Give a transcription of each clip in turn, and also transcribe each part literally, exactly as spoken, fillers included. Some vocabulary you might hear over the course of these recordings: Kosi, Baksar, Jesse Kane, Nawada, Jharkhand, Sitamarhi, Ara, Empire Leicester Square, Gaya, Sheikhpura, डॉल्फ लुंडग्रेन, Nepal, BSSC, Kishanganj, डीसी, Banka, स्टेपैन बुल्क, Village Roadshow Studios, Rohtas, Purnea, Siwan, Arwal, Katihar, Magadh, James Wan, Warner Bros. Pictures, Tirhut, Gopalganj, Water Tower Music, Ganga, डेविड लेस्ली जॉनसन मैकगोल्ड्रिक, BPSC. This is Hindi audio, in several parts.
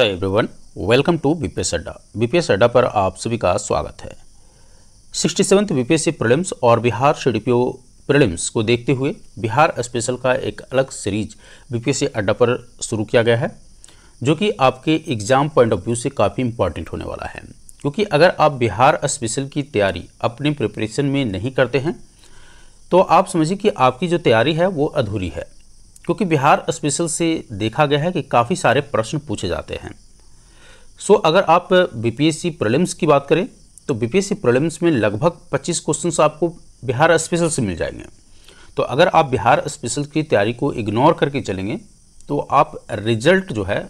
Hello everyone, welcome to BPS Adda. BPS Adda पर आप सभी का स्वागत है। सिक्सटी सेवन्थ बीपीएससी प्रीलिम्स और बिहार सीडीपीओ प्रीलिम्स को देखते हुए बिहार स्पेशल का एक अलग सीरीज बीपीएससी अड्डा पर शुरू किया गया है, जो कि आपके एग्जाम पॉइंट ऑफ व्यू से काफ़ी इंपॉर्टेंट होने वाला है, क्योंकि अगर आप बिहार स्पेशल की तैयारी अपने प्रिपरेशन में नहीं करते हैं तो आप समझिए कि आपकी जो तैयारी है वो अधूरी है, क्योंकि बिहार स्पेशल से देखा गया है कि काफ़ी सारे प्रश्न पूछे जाते हैं। सो अगर आप बीपीएससी प्रीलिम्स की बात करें तो बीपीएससी प्रीलिम्स में लगभग पच्चीस क्वेश्चंस आपको बिहार स्पेशल से मिल जाएंगे। तो अगर आप बिहार स्पेशल की तैयारी को इग्नोर करके चलेंगे तो आप रिजल्ट जो है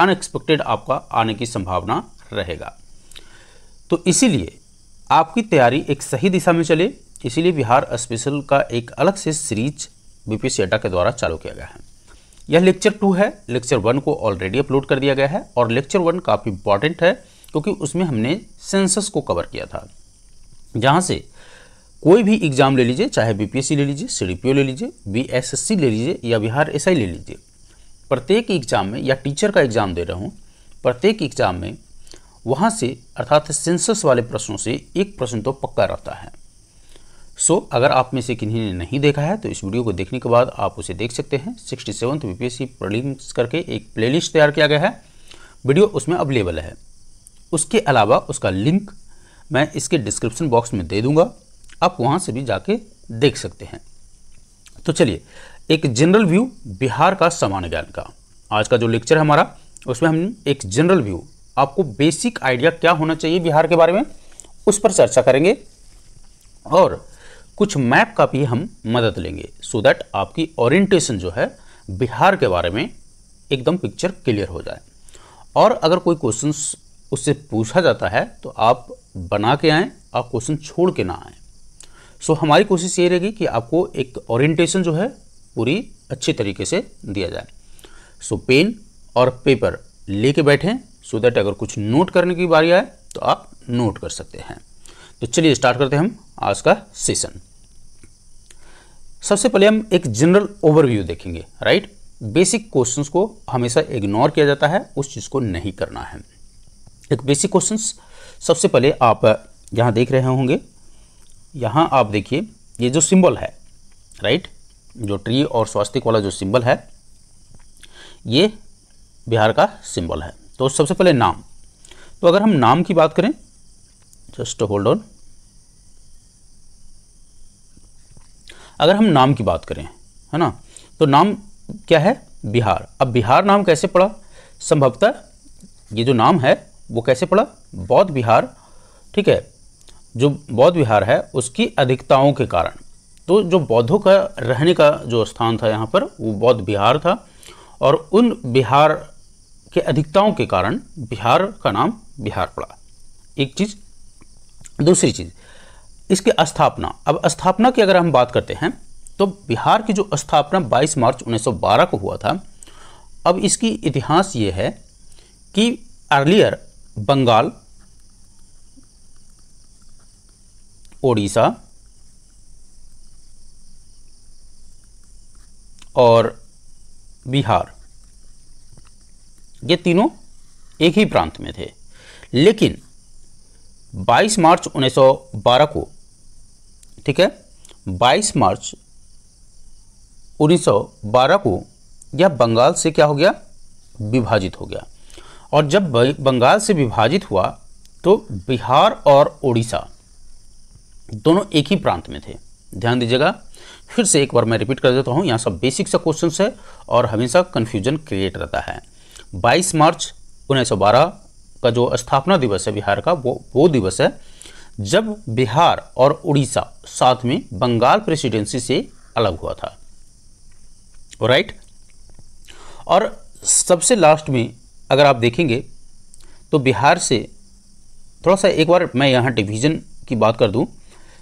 अनएक्सपेक्टेड आपका आने की संभावना रहेगा। तो इसीलिए आपकी तैयारी एक सही दिशा में चले, इसीलिए बिहार स्पेशल का एक अलग से सीरीज बीपीएससी अड्डा के द्वारा चालू किया गया है। यह लेक्चर टू है, लेक्चर वन को ऑलरेडी अपलोड कर दिया गया है और लेक्चर वन काफ़ी इंपॉर्टेंट है, क्योंकि उसमें हमने सेंसस को कवर किया था, जहां से कोई भी एग्जाम ले लीजिए, चाहे बीपीएससी ले लीजिए, सीडीपीओ ले लीजिए, बीएसएससी ले लीजिए या बिहार एसआई ले लीजिए, प्रत्येक एग्जाम में या टीचर का एग्जाम दे रहा हूँ, प्रत्येक एग्जाम में वहाँ से अर्थात सेंसस वाले प्रश्नों से एक प्रश्न तो पक्का रहता है। सो so, अगर आप में से किन्हीं ने नहीं देखा है तो इस वीडियो को देखने के बाद आप उसे देख सकते हैं। सिक्सटी सेवन्थ बीपीएससी प्रीलिम्स करके एक प्लेलिस्ट तैयार किया गया है, वीडियो उसमें अवेलेबल है। उसके अलावा उसका लिंक मैं इसके डिस्क्रिप्शन बॉक्स में दे दूंगा, आप वहां से भी जाके देख सकते हैं। तो चलिए, एक जनरल व्यू बिहार का सामान्य ज्ञान का आज का जो लेक्चर है हमारा, उसमें हम एक जनरल व्यू, आपको बेसिक आइडिया क्या होना चाहिए बिहार के बारे में, उस पर चर्चा करेंगे और कुछ मैप का भी हम मदद लेंगे, सो so दैट आपकी ओरिएंटेशन जो है बिहार के बारे में एकदम पिक्चर क्लियर हो जाए। और अगर कोई क्वेश्चन उससे पूछा जाता है तो आप बना के आएँ, आप क्वेश्चन छोड़ के ना आएँ। सो so, हमारी कोशिश ये रहेगी कि आपको एक ओरिएंटेशन जो है पूरी अच्छे तरीके से दिया जाए। सो so, पेन और पेपर लेके बैठें, सो so दैट अगर कुछ नोट करने की बारी आए तो आप नोट कर सकते हैं। तो चलिए स्टार्ट करते हैं हम आज का सेशन। सबसे पहले हम एक जनरल ओवरव्यू देखेंगे, राइट। बेसिक क्वेश्चंस को हमेशा इग्नोर किया जाता है, उस चीज़ को नहीं करना है। एक बेसिक क्वेश्चंस, सबसे पहले आप यहाँ देख रहे होंगे, यहाँ आप देखिए ये जो सिंबल है, राइट, जो ट्री और स्वास्तिक वाला जो सिंबल है, ये बिहार का सिंबल है। तो सबसे पहले नाम, तो अगर हम नाम की बात करें, जस्ट होल्ड ऑन, अगर हम नाम की बात करें, है ना, तो नाम क्या है बिहार। अब बिहार नाम कैसे पड़ा, संभवतः ये जो नाम है वो कैसे पड़ा, बौद्ध बिहार, ठीक है, जो बौद्ध बिहार है उसकी अधिकताओं के कारण। तो जो बौद्धों का रहने का जो स्थान था यहाँ पर, वो बौद्ध बिहार था, और उन बिहार के अधिकताओं के कारण बिहार का नाम बिहार पड़ा, एक चीज़। दूसरी चीज़, इसकी स्थापना, अब स्थापना की अगर हम बात करते हैं तो बिहार की जो स्थापना बाईस मार्च उन्नीस सौ बारह को हुआ था। अब इसकी इतिहास ये है कि अर्लियर बंगाल, ओडिशा और बिहार, ये तीनों एक ही प्रांत में थे, लेकिन बाईस मार्च उन्नीस सौ बारह को, ठीक है, बाईस मार्च उन्नीस सौ बारह को यह बंगाल से क्या हो गया, विभाजित हो गया। और जब बंगाल से विभाजित हुआ तो बिहार और उड़ीसा दोनों एक ही प्रांत में थे। ध्यान दीजिएगा, फिर से एक बार मैं रिपीट कर देता हूँ, यहाँ सब बेसिक सा क्वेश्चंस है और हमेशा कन्फ्यूजन क्रिएट रहता है। बाईस मार्च उन्नीस सौ बारह का जो स्थापना दिवस है बिहार का, वो वो दिवस है जब बिहार और उड़ीसा साथ में बंगाल प्रेसिडेंसी से अलग हुआ था, राइट। और सबसे लास्ट में अगर आप देखेंगे तो बिहार से थोड़ा सा, एक बार मैं यहाँ डिवीज़न की बात कर दूँ,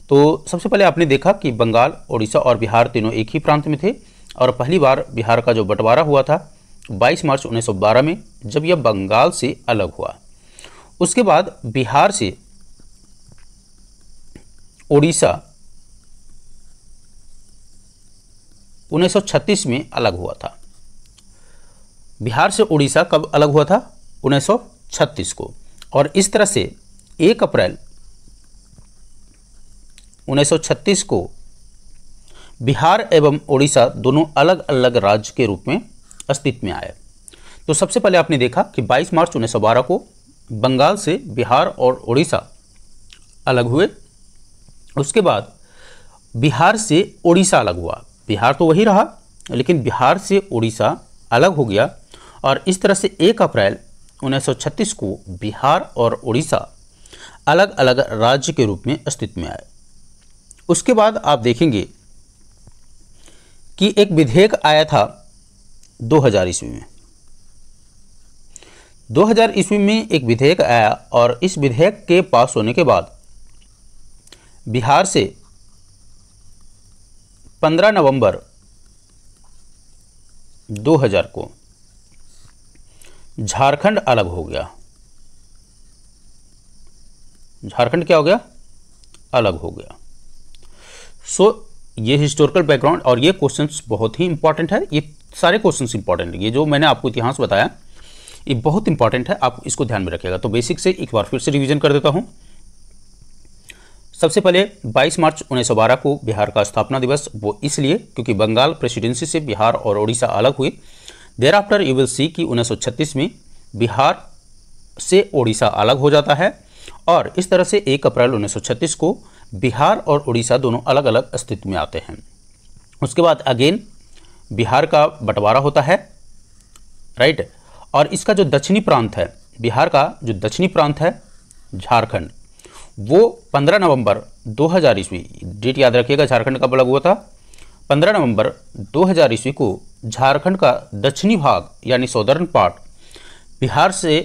तो सबसे पहले आपने देखा कि बंगाल, उड़ीसा और बिहार तीनों एक ही प्रांत में थे, और पहली बार बिहार का जो बंटवारा हुआ था बाईस मार्च उन्नीस सौ बारह में, जब यह बंगाल से अलग हुआ। उसके बाद बिहार से ओडिशा उन्नीस सौ छत्तीस में अलग हुआ था। बिहार से ओडिशा कब अलग हुआ था, उन्नीस सौ छत्तीस को। और इस तरह से एक अप्रैल उन्नीस सौ छत्तीस को बिहार एवं उड़ीसा दोनों अलग अलग राज्य के रूप में अस्तित्व में आए। तो सबसे पहले आपने देखा कि बाईस मार्च उन्नीस सौ बारह को बंगाल से बिहार और उड़ीसा अलग हुए। उसके बाद बिहार से उड़ीसा अलग हुआ, बिहार तो वही रहा लेकिन बिहार से उड़ीसा अलग हो गया। और इस तरह से एक अप्रैल उन्नीस सौ छत्तीस को बिहार और उड़ीसा अलग अलग राज्य के रूप में अस्तित्व में आए। उसके बाद आप देखेंगे कि एक विधेयक आया था दो हज़ार ईस्वी में, दो हज़ार ईस्वी में एक विधेयक आया और इस विधेयक के पास होने के बाद बिहार से पंद्रह नवंबर दो हज़ार को झारखंड अलग हो गया। झारखंड क्या हो गया? अलग हो गया। सो so, ये हिस्टोरिकल बैकग्राउंड और ये क्वेश्चंस बहुत ही इंपॉर्टेंट है, ये सारे क्वेश्चंस इंपॉर्टेंट है। ये जो मैंने आपको इतिहास बताया ये बहुत इंपॉर्टेंट है, आप इसको ध्यान में रखिएगा। तो बेसिक से एक बार फिर से रिवीजन कर देता हूँ। सबसे पहले बाईस मार्च उन्नीस सौ बारह को बिहार का स्थापना दिवस, वो इसलिए क्योंकि बंगाल प्रेसिडेंसी से बिहार और उड़ीसा अलग हुए। Thereafter you will see कि उन्नीस सौ छत्तीस में बिहार से उड़ीसा अलग हो जाता है और इस तरह से एक अप्रैल उन्नीस सौ छत्तीस को बिहार और उड़ीसा दोनों अलग अलग अस्तित्व में आते हैं। उसके बाद अगेन बिहार का बंटवारा होता है, राइट। और इसका जो दक्षिणी प्रांत है, बिहार का जो दक्षिणी प्रांत है झारखंड, वो पंद्रह नवंबर दो हज़ार ईस्वी, डेट याद रखिएगा झारखंड का अलग हुआ था, पंद्रह नवंबर दो हज़ार ईस्वी को झारखंड का दक्षिणी भाग यानी सौदर्न पार्ट बिहार से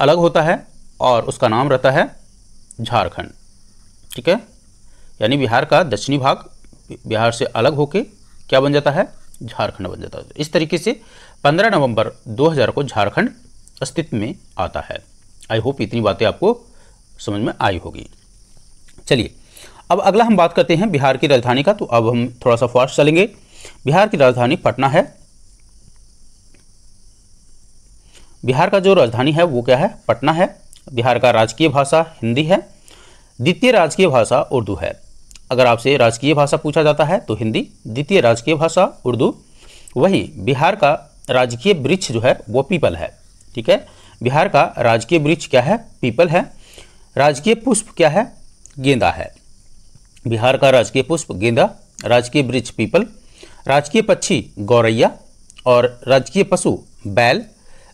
अलग होता है और उसका नाम रहता है झारखंड, ठीक है। यानी बिहार का दक्षिणी भाग बिहार से अलग होके क्या बन जाता है? झारखंड बन जाता है। इस तरीके से पंद्रह नवंबर दो हज़ार को झारखंड अस्तित्व में आता है। आई होप इतनी बातें आपको समझ में आई होगी। चलिए अब अगला हम बात करते हैं बिहार की राजधानी का। तो अब हम थोड़ा सा फास्ट चलेंगे। बिहार की राजधानी पटना है। बिहार का जो राजधानी है वो क्या है? पटना है। बिहार का राजकीय भाषा हिंदी है। द्वितीय राजकीय भाषा उर्दू है। अगर आपसे राजकीय भाषा पूछा जाता है तो हिंदी, द्वितीय राजकीय भाषा उर्दू। वहीं बिहार का राजकीय वृक्ष जो है वो पीपल है, ठीक है। बिहार का राजकीय वृक्ष क्या है? पीपल है। राजकीय पुष्प क्या है? गेंदा है। बिहार का राजकीय पुष्प गेंदा, राजकीय वृक्ष पीपल, राजकीय पक्षी गौरैया और राजकीय पशु बैल,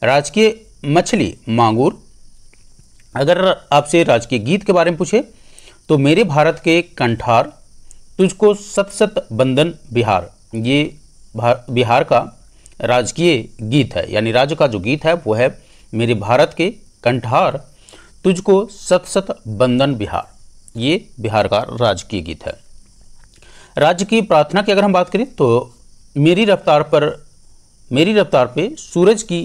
राजकीय मछली मांगूर। अगर आपसे राजकीय गीत के बारे में पूछे तो मेरे भारत के कंठार, तुझको सत सत बंदन बिहार, ये बिहार का राजकीय गीत है। यानी राज्य का जो गीत है वो है मेरे भारत के कंठार, तुझको सत सत बंदन बिहार, ये बिहार का राजकीय गीत है। राज्य की प्रार्थना की अगर हम बात करें तो मेरी रफ्तार पर मेरी रफ्तार पे सूरज की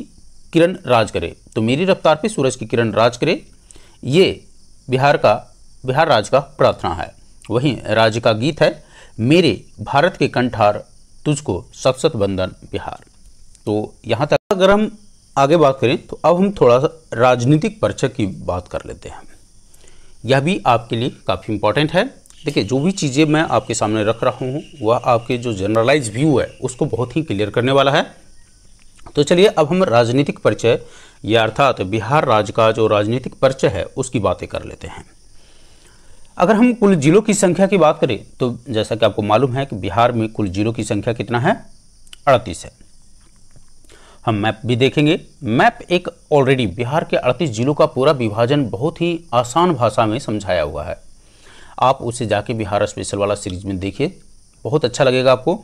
किरण राज करे, तो मेरी रफ्तार पे सूरज की किरण राज करे, ये बिहार का बिहार राज्य का प्रार्थना है। वहीं राज्य का गीत है मेरे भारत के कंठार, तुझको सत सत बंदन बिहार। तो यहाँ तक। अगर हम आगे बात करें तो अब हम थोड़ा सा राजनीतिक परिचय की बात कर लेते हैं। यह भी आपके लिए काफ़ी इम्पोर्टेंट है। देखिए जो भी चीज़ें मैं आपके सामने रख रहा हूँ वह आपके जो जनरलाइज व्यू है उसको बहुत ही क्लियर करने वाला है। तो चलिए अब हम राजनीतिक परिचय या अर्थात बिहार राज्य का जो राजनीतिक परिचय है उसकी बातें कर लेते हैं। अगर हम कुल जिलों की संख्या की बात करें तो जैसा कि आपको मालूम है कि बिहार में कुल जिलों की संख्या कितना है? अड़तीस है। हम मैप भी देखेंगे। मैप एक ऑलरेडी बिहार के अड़तीस जिलों का पूरा विभाजन बहुत ही आसान भाषा में समझाया हुआ है। आप उसे जाके बिहार स्पेशल वाला सीरीज में देखिए, बहुत अच्छा लगेगा आपको।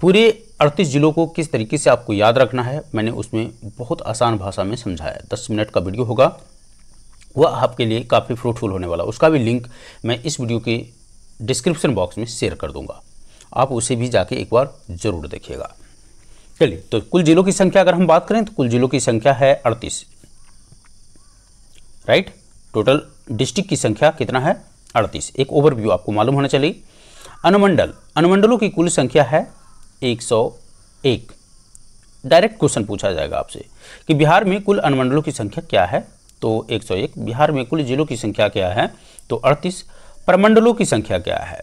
पूरे अड़तीस जिलों को किस तरीके से आपको याद रखना है मैंने उसमें बहुत आसान भाषा में समझाया है। दस मिनट का वीडियो होगा, वह आपके लिए काफ़ी फ्रूटफुल होने वाला। उसका भी लिंक मैं इस वीडियो के डिस्क्रिप्शन बॉक्स में शेयर कर दूंगा, आप उसे भी जाके एक बार ज़रूर देखिएगा। चलिए तो कुल जिलों की संख्या अगर हम बात करें तो कुल जिलों की संख्या है अड़तीस, राइट। टोटल डिस्ट्रिक्ट की संख्या कितना है? अड़तीस। एक ओवरव्यू आपको मालूम होना चाहिए। अनुमंडल, अनुमंडलों की कुल संख्या है एक सौ एक, डायरेक्ट क्वेश्चन पूछा जाएगा आपसे कि बिहार में कुल अनुमंडलों की संख्या क्या है, तो एक सौ एक। बिहार में कुल जिलों की संख्या क्या है, तो अड़तीस। प्रमंडलों की संख्या क्या है,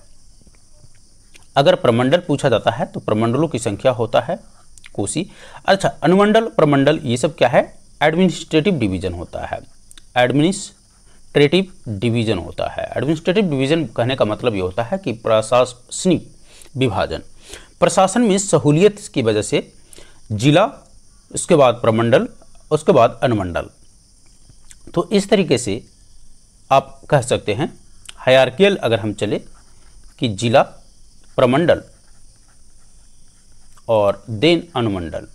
अगर प्रमंडल पूछा जाता है तो प्रमंडलों की संख्या होता है कोसी। अच्छा, अनुमंडल प्रमंडल ये सब क्या है, एडमिनिस्ट्रेटिव डिवीजन होता है, एडमिनिस्ट्रेटिव डिवीजन होता है। एडमिनिस्ट्रेटिव डिवीजन कहने का मतलब ये होता है कि प्रशासनिक विभाजन, प्रशासन में सहूलियत की वजह से जिला, उसके बाद प्रमंडल, उसके बाद अनुमंडल। तो इस तरीके से आप कह सकते हैं हायरार्कियल अगर हम चले कि जिला, प्रमंडल और देन अनुमंडल।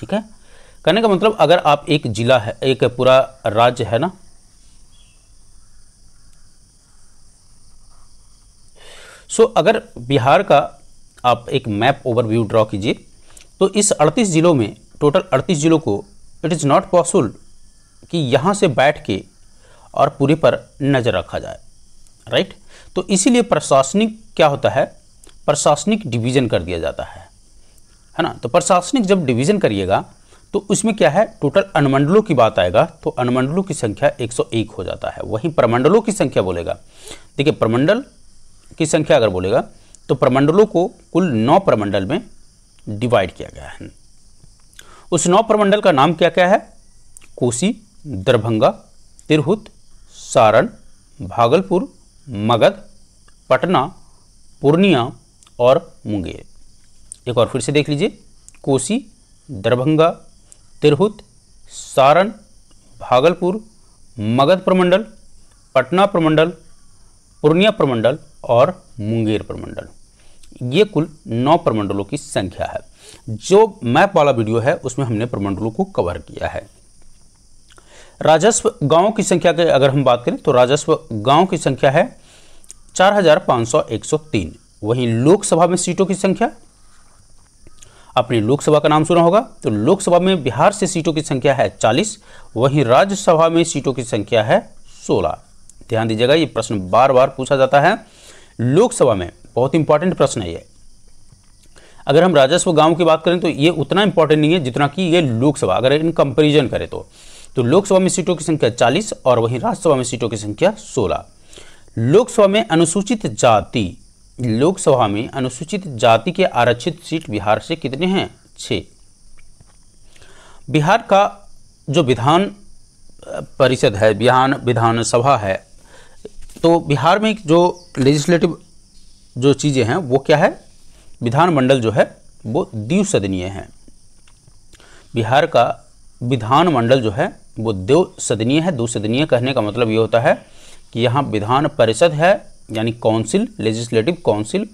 ठीक है, कहने का मतलब अगर आप एक जिला है, एक पूरा राज्य है ना, सो अगर बिहार का आप एक मैप ओवरव्यू ड्रॉ कीजिए तो इस अड़तीस जिलों में, टोटल अड़तीस जिलों को इट इज़ नॉट पॉसिबल कि यहाँ से बैठ के और पूरे पर नज़र रखा जाए, राइट। तो इसीलिए प्रशासनिक क्या होता है, प्रशासनिक डिवीज़न कर दिया जाता है, है ना। तो प्रशासनिक जब डिवीज़न करिएगा तो उसमें क्या है, टोटल अनुमंडलों की बात आएगा तो अनुमंडलों की संख्या एक सौ एक हो जाता है। वहीं प्रमंडलों की संख्या बोलेगा, देखिए प्रमंडल की संख्या अगर बोलेगा तो प्रमंडलों को कुल नौ प्रमंडल में डिवाइड किया गया है। उस नौ प्रमंडल का नाम क्या क्या है, कोसी, दरभंगा, तिरहुत, सारण, भागलपुर, मगध, पटना, पूर्णिया और मुंगेर। एक और फिर से देख लीजिए, कोसी, दरभंगा, तिरहुत, सारण, भागलपुर, मगध प्रमंडल, पटना प्रमंडल, पूर्णिया प्रमंडल और मुंगेर प्रमंडल। ये कुल नौ प्रमंडलों की संख्या है। जो मैप वाला वीडियो है उसमें हमने प्रमंडलों को कवर किया है। राजस्व गांवों की संख्या की अगर हम बात करें तो राजस्व गांव की संख्या है चार हज़ार पाँच सौ एक सौ तीन। वहीं लोकसभा में सीटों की संख्या, आपने लोकसभा का नाम सुना होगा, तो लोकसभा में बिहार से सीटों की संख्या है चालीस, वहीं राज्यसभा में सीटों की संख्या है सोलह। ध्यान दीजिएगा, ये प्रश्न बार बार पूछा जाता है लोकसभा में, बहुत इंपॉर्टेंट प्रश्न है ये। अगर हम राजस्व गांव की बात करें तो ये उतना इंपॉर्टेंट नहीं है जितना कि ये लोकसभा, अगर इन कंपेरिजन करें तो तो लोकसभा में सीटों की संख्या चालीस और वहीं राज्यसभा में सीटों की संख्या सोलह। लोकसभा में अनुसूचित जाति, लोकसभा में अनुसूचित जाति के आरक्षित सीट बिहार से कितने हैं, छः। बिहार का जो विधान परिषद है, बिहार विधानसभा है, तो बिहार में जो लेजिस्लेटिव जो चीज़ें हैं वो क्या है, विधानमंडल जो है वो द्विसदनीय है। बिहार का विधानमंडल जो है वो द्विसदनीय है। द्विसदनीय कहने का मतलब ये होता है कि यहाँ विधान परिषद है यानी काउंसिल, लेजिस्लेटिव काउंसिल,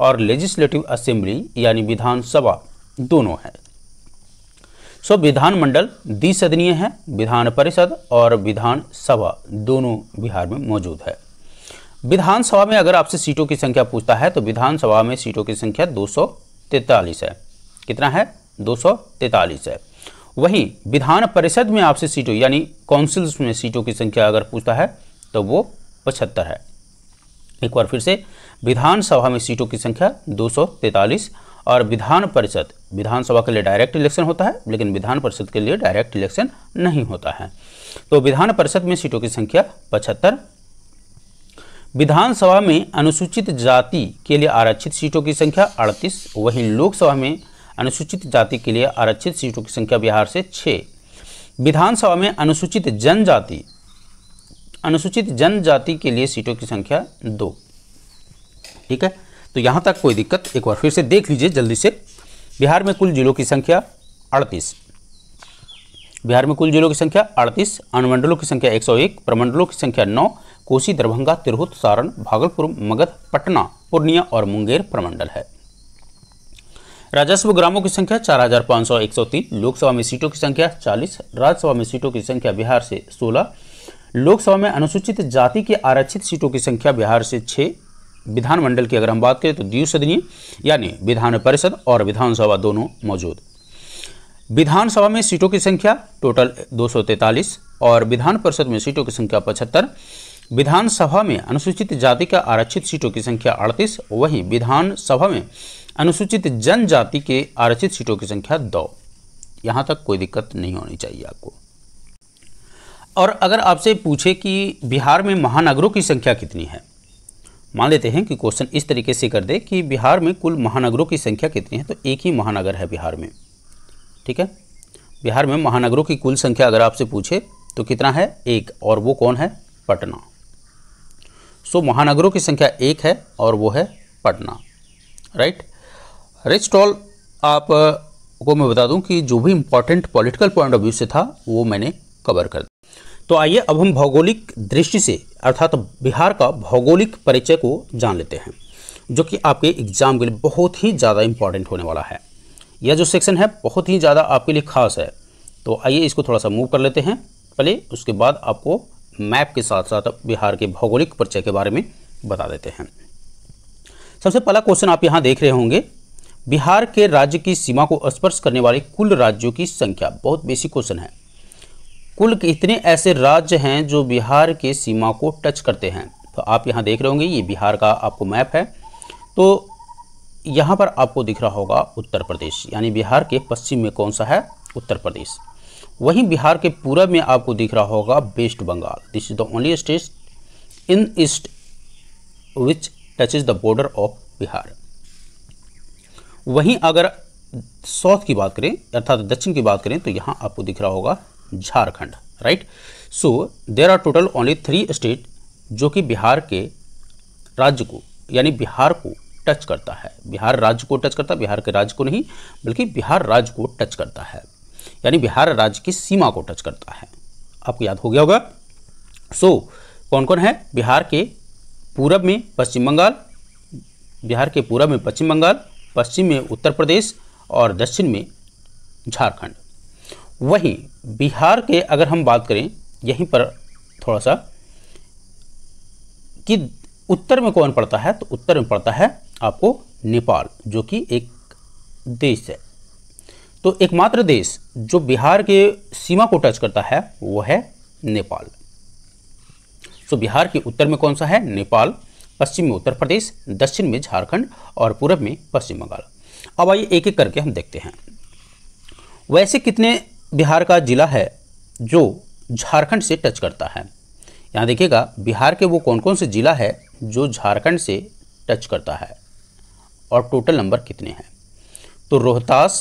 और लेजिस्लेटिव असेंबली यानी विधानसभा, दोनों है। सो विधानमंडल द्विसदनीय है, विधान परिषद और विधानसभा दोनों बिहार में मौजूद है। विधानसभा में अगर आपसे सीटों की संख्या पूछता है तो विधानसभा में सीटों की संख्या दो सौ तैंतालीस है। कितना है, दो सौ तैंतालीस है। वहीं विधान परिषद में आपसे सीटों यानी काउंसिल्स में सीटों की संख्या अगर पूछता है तो वो पचहत्तर है। एक बार फिर से, विधानसभा में सीटों की संख्या दो सौ तैंतालीस और विधान परिषद, विधानसभा के लिए डायरेक्ट इलेक्शन होता है लेकिन विधान परिषद के लिए डायरेक्ट इलेक्शन नहीं होता है, तो विधान परिषद में सीटों की संख्या पचहत्तर। विधानसभा में अनुसूचित जाति के लिए आरक्षित सीटों की संख्या अड़तीस, वहीं लोकसभा में अनुसूचित जाति के लिए आरक्षित सीटों की संख्या बिहार से छः। विधानसभा में अनुसूचित जनजाति, अनुसूचित जनजाति के लिए सीटों की संख्या दो। ठीक है, तो यहाँ तक कोई दिक्कत, एक बार फिर से देख लीजिए जल्दी से। बिहार में कुल जिलों की संख्या अड़तीस, बिहार में कुल जिलों की संख्या अड़तीस, अनुमंडलों की संख्या एक सौ एक, प्रमंडलों की संख्या नौ, कोसी, दरभंगा, तिरहुत, सारण, भागलपुर, मगध, पटना, पूर्णिया और मुंगेर प्रमंडल है। राजस्व ग्रामों की संख्या चार हज़ार पाँच सौ एक सौ तीन, लोकसभा में सीटों की संख्या चालीस, राज्यसभा में सीटों की संख्या बिहार से सोलह। लोकसभा में अनुसूचित जाति की आरक्षित सीटों की संख्या बिहार से छः। विधानमंडल की अगर हम बात करें तो द्विसदनीय यानी विधान परिषद और विधानसभा दोनों मौजूद। विधानसभा में सीटों की संख्या टोटल दो सौ तैंतालीस और विधान परिषद में सीटों की संख्या पचहत्तर। विधानसभा में अनुसूचित जाति का आरक्षित सीटों की संख्या अड़तीस, वहीं विधानसभा में अनुसूचित जनजाति के आरक्षित सीटों की संख्या दो। यहाँ तक कोई दिक्कत नहीं होनी चाहिए आपको। और अगर आपसे पूछे कि बिहार में महानगरों की संख्या कितनी है, मान लेते हैं कि क्वेश्चन इस तरीके से कर दे कि बिहार में कुल महानगरों की संख्या कितनी है, तो एक ही महानगर है बिहार में, ठीक है। बिहार में महानगरों की कुल संख्या अगर आपसे पूछे तो कितना है, एक, और वो कौन है, पटना। सो महानगरों की संख्या एक है और वो है पटना, राइट। रेस्ट ऑल आप को मैं बता दूं कि जो भी important political point of view से था वो मैंने कवर कर दिया। तो आइए अब हम भौगोलिक दृष्टि से अर्थात बिहार का भौगोलिक परिचय को जान लेते हैं, जो कि आपके एग्जाम के लिए बहुत ही ज़्यादा इम्पॉर्टेंट होने वाला है। यह जो सेक्शन है बहुत ही ज़्यादा आपके लिए खास है। तो आइए इसको थोड़ा सा मूव कर लेते हैं पहले, उसके बाद आपको मैप के साथ साथ बिहार के भौगोलिक परिचय के बारे में बता देते हैं। सबसे पहला क्वेश्चन आप यहाँ देख रहे होंगे, बिहार के राज्य की सीमा को स्पर्श करने वाले कुल राज्यों की संख्या। बहुत बेसिक क्वेश्चन है। कुल कितने ऐसे राज्य हैं जो बिहार के सीमा को टच करते हैं, तो आप यहाँ देख रहे होंगे ये बिहार का आपको मैप है। तो यहाँ पर आपको दिख रहा होगा उत्तर प्रदेश, यानी बिहार के पश्चिम में कौन सा है, उत्तर प्रदेश। वहीं बिहार के पूरब में आपको दिख रहा होगा waste Bengal. This is the only state in east which touches the border of Bihar. वहीं अगर साउथ की बात करें अर्थात दक्षिण की बात करें तो यहाँ आपको दिख रहा होगा Jharkhand, right. So there are total only three state जो कि बिहार के राज्य को यानी बिहार को टच करता है। बिहार राज्य को टच करता है, बिहार के राज्य को नहीं बल्कि बिहार राज्य को टच करता है, यानी बिहार राज्य की सीमा को टच करता है। आपको याद हो गया होगा। सो so, कौन कौन है, बिहार के पूरब में पश्चिम बंगाल, बिहार के पूरब में पश्चिम बंगाल, पश्चिम में उत्तर प्रदेश और दक्षिण में झारखंड। वहीं बिहार के अगर हम बात करें यहीं पर थोड़ा सा कि उत्तर में कौन पड़ता है, तो उत्तर में पड़ता है आपको नेपाल, जो कि एक देश है। तो एकमात्र देश जो बिहार के सीमा को टच करता है वो है नेपाल। सो बिहार के उत्तर में कौन सा है, नेपाल, पश्चिम में उत्तर प्रदेश, दक्षिण में झारखंड और पूर्व में पश्चिम बंगाल। अब आइए एक एक करके हम देखते हैं। वैसे कितने बिहार का जिला है जो झारखंड से टच करता है, यहाँ देखिएगा बिहार के वो कौन कौन से जिला है जो झारखंड से टच करता है और टोटल नंबर कितने हैं। तो रोहतास,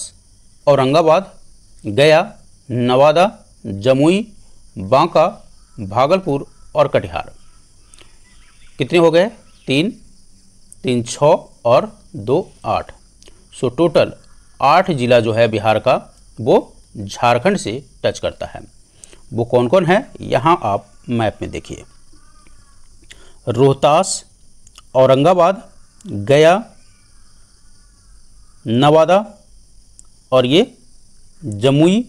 औरंगाबाद, गया, नवादा, जमुई, बांका, भागलपुर और कटिहार। कितने हो गए, तीन, तीन छः और दो आठ। सो टोटल आठ जिला जो है बिहार का वो झारखंड से टच करता है। वो कौन कौन है, यहाँ आप मैप में देखिए, रोहतास, औरंगाबाद, गया, नवादा और ये जमुई,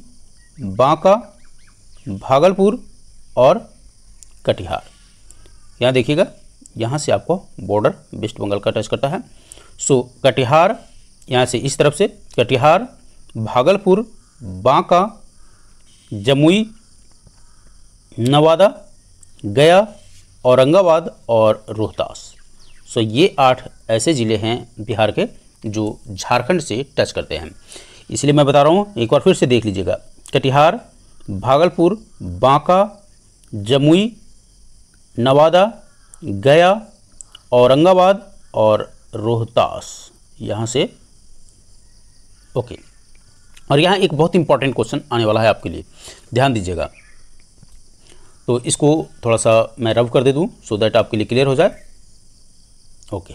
बांका, भागलपुर और कटिहार। यहाँ देखिएगा यहाँ से आपको बॉर्डर वेस्ट बंगाल का टच करता है। सो कटिहार यहाँ से इस तरफ से कटिहार, भागलपुर, बांका, जमुई, नवादा, गया, औरंगाबाद और रोहतास। सो ये आठ ऐसे ज़िले हैं बिहार के जो झारखंड से टच करते हैं। इसलिए मैं बता रहा हूँ, एक बार फिर से देख लीजिएगा, कटिहार, भागलपुर, बांका, जमुई, नवादा, गया, औरंगाबाद और रोहतास, यहाँ से ओके। और यहाँ एक बहुत इंपॉर्टेंट क्वेश्चन आने वाला है आपके लिए, ध्यान दीजिएगा। तो इसको थोड़ा सा मैं रब कर दे दूँ सो दैट आपके लिए क्लियर हो जाए, ओके।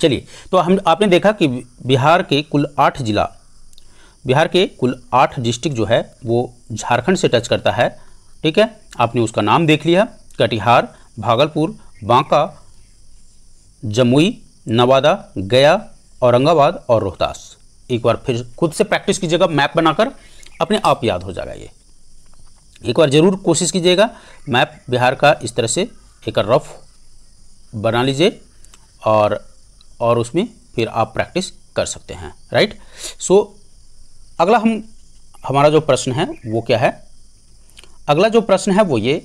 चलिए, तो हम आपने देखा कि बिहार के कुल आठ जिला, बिहार के कुल आठ डिस्ट्रिक्ट जो है वो झारखंड से टच करता है, ठीक है। आपने उसका नाम देख लिया, कटिहार, भागलपुर, बांका, जमुई, नवादा, गया, औरंगाबाद और रोहतास। एक बार फिर खुद से प्रैक्टिस कीजिएगा, मैप बनाकर अपने आप याद हो जाएगा। ये एक बार ज़रूर कोशिश कीजिएगा, मैप बिहार का इस तरह से एक रफ बना लीजिए और और उसमें फिर आप प्रैक्टिस कर सकते हैं, राइट। सो अगला हम हमारा जो प्रश्न है वो क्या है, अगला जो प्रश्न है वो ये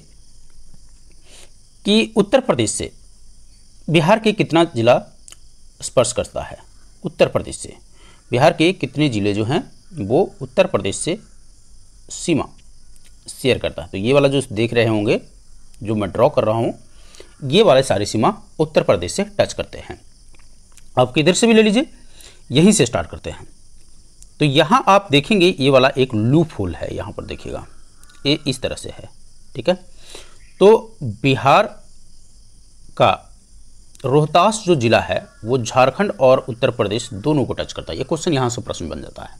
कि उत्तर प्रदेश से बिहार के कितना जिला स्पर्श करता है उत्तर प्रदेश से? बिहार के कितने ज़िले जो हैं वो उत्तर प्रदेश से सीमा शेयर करता है? तो ये वाला जो देख रहे होंगे, जो मैं ड्रॉ कर रहा हूँ, ये वाले सारी सीमा उत्तर प्रदेश से टच करते हैं। आप किधर से भी ले लीजिए, यहीं से स्टार्ट करते हैं। तो यहाँ आप देखेंगे ये वाला एक लूप होल है, यहाँ पर देखिएगा ये इस तरह से है, ठीक है। तो बिहार का रोहतास जो ज़िला है वो झारखंड और उत्तर प्रदेश दोनों को टच करता है। ये क्वेश्चन यहाँ से प्रश्न बन जाता है।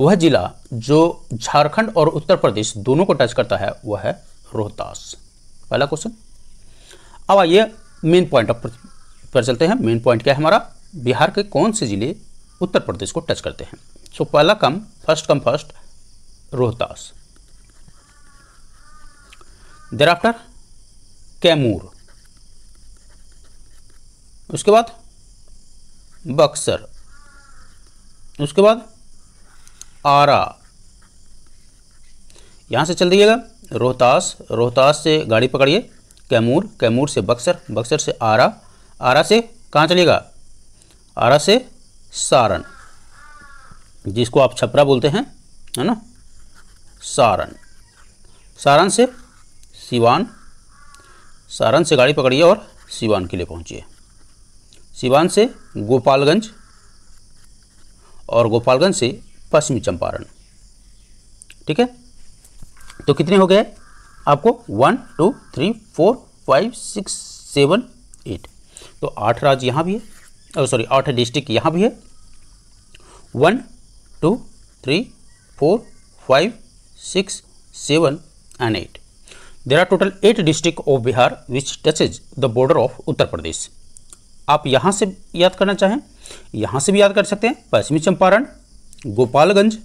वह जिला जो झारखंड और उत्तर प्रदेश दोनों को टच करता है वह है रोहतास। पहला क्वेश्चन। अब आइए मेन पॉइंट पर चलते हैं। मेन पॉइंट क्या है हमारा? बिहार के कौन से ज़िले उत्तर प्रदेश को टच करते हैं? सो पहला come first come first Rohtas, thereafter Kaimur, उसके बाद बक्सर, उसके बाद आरा। यहाँ से चल दिएगा रोहतास, रोहतास से गाड़ी पकड़िए कैमूर, कैमूर से बक्सर, बक्सर से आरा, आरा से कहाँ चलिएगा? आरा से सारण, जिसको आप छपरा बोलते हैं, है ना, सारण, सारण से सिवान, सारण से गाड़ी पकड़िए और सिवान के लिए पहुँचिए, सिवान से गोपालगंज और गोपालगंज से पश्चिमी चंपारण, ठीक है। तो कितने हो गए आपको? One two three four five six seven eight. तो आठ राज्य यहाँ भी है, सॉरी आठ डिस्ट्रिक्ट यहाँ भी है। One two three four five six seven and eight. There are total eight district of Bihar which touches the border of Uttar Pradesh. आप यहाँ से याद करना चाहें, यहाँ से भी याद कर सकते हैं। पश्चिमी चंपारण, गोपालगंज,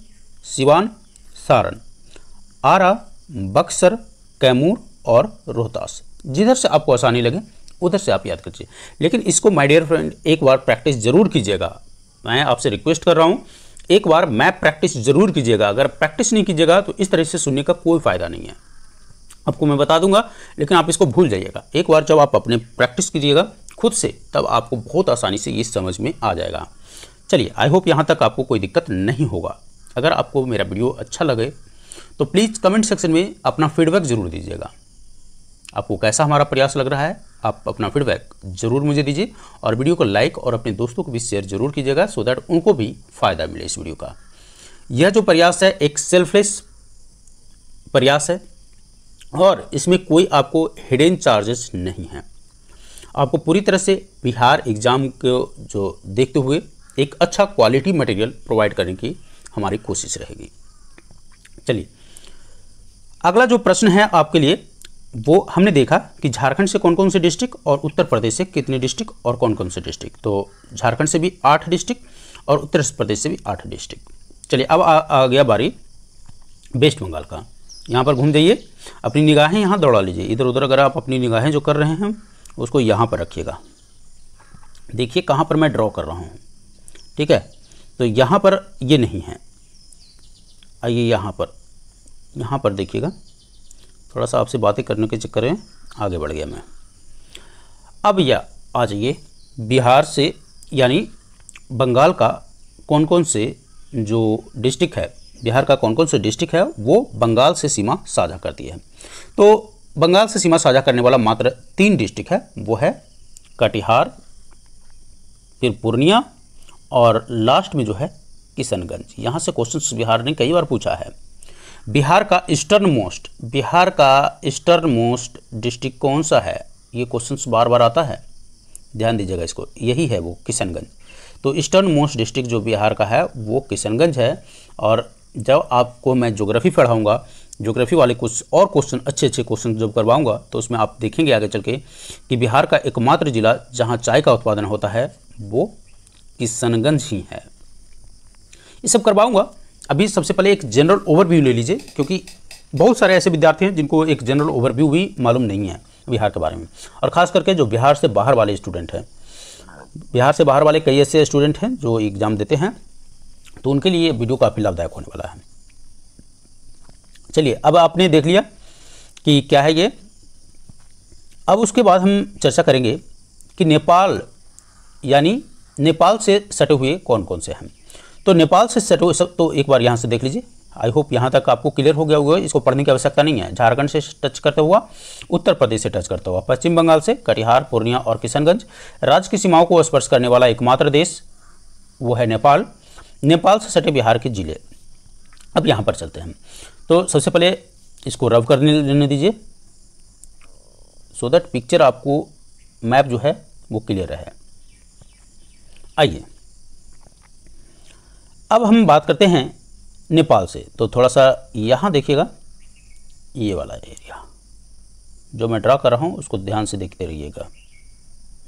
सिवान, सारण, आरा, बक्सर, कैमूर और रोहतास। जिधर से आपको आसानी लगे उधर से आप याद कीजिए, लेकिन इसको माय डियर फ्रेंड एक बार प्रैक्टिस ज़रूर कीजिएगा। मैं आपसे रिक्वेस्ट कर रहा हूँ, एक बार मैप प्रैक्टिस ज़रूर कीजिएगा। अगर प्रैक्टिस नहीं कीजिएगा तो इस तरह से सुनने का कोई फ़ायदा नहीं है। आपको मैं बता दूंगा लेकिन आप इसको भूल जाइएगा। एक बार जब आप अपने प्रैक्टिस कीजिएगा खुद से, तब आपको बहुत आसानी से ये समझ में आ जाएगा। चलिए, आई होप यहाँ तक आपको कोई दिक्कत नहीं होगा। अगर आपको मेरा वीडियो अच्छा लगे तो प्लीज़ कमेंट सेक्शन में अपना फीडबैक ज़रूर दीजिएगा। आपको कैसा हमारा प्रयास लग रहा है, आप अपना फीडबैक ज़रूर मुझे दीजिए और वीडियो को लाइक और अपने दोस्तों को भी शेयर जरूर कीजिएगा, सो दैट उनको भी फ़ायदा मिले इस वीडियो का। यह जो प्रयास है एक सेल्फलेस प्रयास है और इसमें कोई आपको हिडन चार्जेस नहीं हैं। आपको पूरी तरह से बिहार एग्ज़ाम को जो देखते हुए एक अच्छा क्वालिटी मटेरियल प्रोवाइड करने की हमारी कोशिश रहेगी। चलिए, अगला जो प्रश्न है आपके लिए वो हमने देखा कि झारखंड से कौन कौन से डिस्ट्रिक्ट और उत्तर प्रदेश से कितने डिस्ट्रिक्ट और कौन कौन से डिस्ट्रिक्ट। तो झारखंड से भी आठ डिस्ट्रिक्ट और उत्तर प्रदेश से भी आठ डिस्ट्रिक्ट। चलिए, अब आ, आ गया बारी वेस्ट बंगाल का। यहाँ पर घूम जाइए, अपनी निगाहें यहाँ दौड़ा लीजिए, इधर उधर अगर आप अपनी निगाहें जो कर रहे हैं उसको यहाँ पर रखिएगा। देखिए कहाँ पर मैं ड्रॉ कर रहा हूँ, ठीक है। तो यहाँ पर ये नहीं है, आइए यहाँ पर, यहाँ पर देखिएगा। थोड़ा सा आपसे बातें करने के चक्कर में आगे बढ़ गया मैं। अब यह आ जाइए बिहार से, यानी बंगाल का कौन कौन से जो डिस्ट्रिक्ट है, बिहार का कौन कौन से डिस्ट्रिक्ट है वो बंगाल से सीमा साझा करती है। तो बंगाल से सीमा साझा करने वाला मात्र तीन डिस्ट्रिक्ट है, वो है कटिहार, फिर पूर्णिया और लास्ट में जो है किशनगंज। यहाँ से क्वेश्चन बिहार ने कई बार पूछा है। बिहार का ईस्टर्न मोस्ट, बिहार का ईस्टर्न मोस्ट डिस्ट्रिक्ट कौन सा है? ये क्वेश्चन बार बार आता है, ध्यान दीजिएगा इसको। यही है वो किशनगंज। तो ईस्टर्न मोस्ट डिस्ट्रिक्ट जो बिहार का है वो किशनगंज है। और जब आपको मैं ज्योग्राफी पढ़ाऊँगा, ज्योग्राफी वाले कुछ और क्वेश्चन, अच्छे अच्छे क्वेश्चन जब करवाऊँगा, तो उसमें आप देखेंगे आगे चल के कि बिहार का एकमात्र ज़िला जहाँ चाय का उत्पादन होता है वो किशनगंज ही है। ये सब करवाऊँगा। अभी सबसे पहले एक जनरल ओवरव्यू ले लीजिए, क्योंकि बहुत सारे ऐसे विद्यार्थी हैं जिनको एक जनरल ओवरव्यू भी मालूम नहीं है बिहार के बारे में, और ख़ास करके जो बिहार से बाहर वाले स्टूडेंट हैं। बिहार से बाहर वाले कई ऐसे स्टूडेंट हैं जो एग्ज़ाम देते हैं, तो उनके लिए वीडियो काफ़ी लाभदायक होने वाला है। चलिए, अब आपने देख लिया कि क्या है ये। अब उसके बाद हम चर्चा करेंगे कि नेपाल यानी नेपाल से सटे हुए कौन कौन से हैं। तो नेपाल से सटे हुए सब तो एक बार यहाँ से देख लीजिए, आई होप यहाँ तक आपको क्लियर हो गया होगा, इसको पढ़ने की आवश्यकता नहीं है। झारखंड से टच करता हुआ, उत्तर प्रदेश से टच करता हुआ, पश्चिम बंगाल से कटिहार, पूर्णिया और किशनगंज, राज्य की सीमाओं को स्पर्श करने वाला एकमात्र देश वो है नेपाल, नेपाल से सटे बिहार के जिले। अब यहाँ पर चलते हैं, तो सबसे पहले इसको रब करने लेने दीजिए सो दैट पिक्चर आपको मैप जो है वो क्लियर है। आइए अब हम बात करते हैं नेपाल से, तो थोड़ा सा यहाँ देखिएगा, ये वाला एरिया जो मैं ड्रा कर रहा हूँ उसको ध्यान से देखते रहिएगा,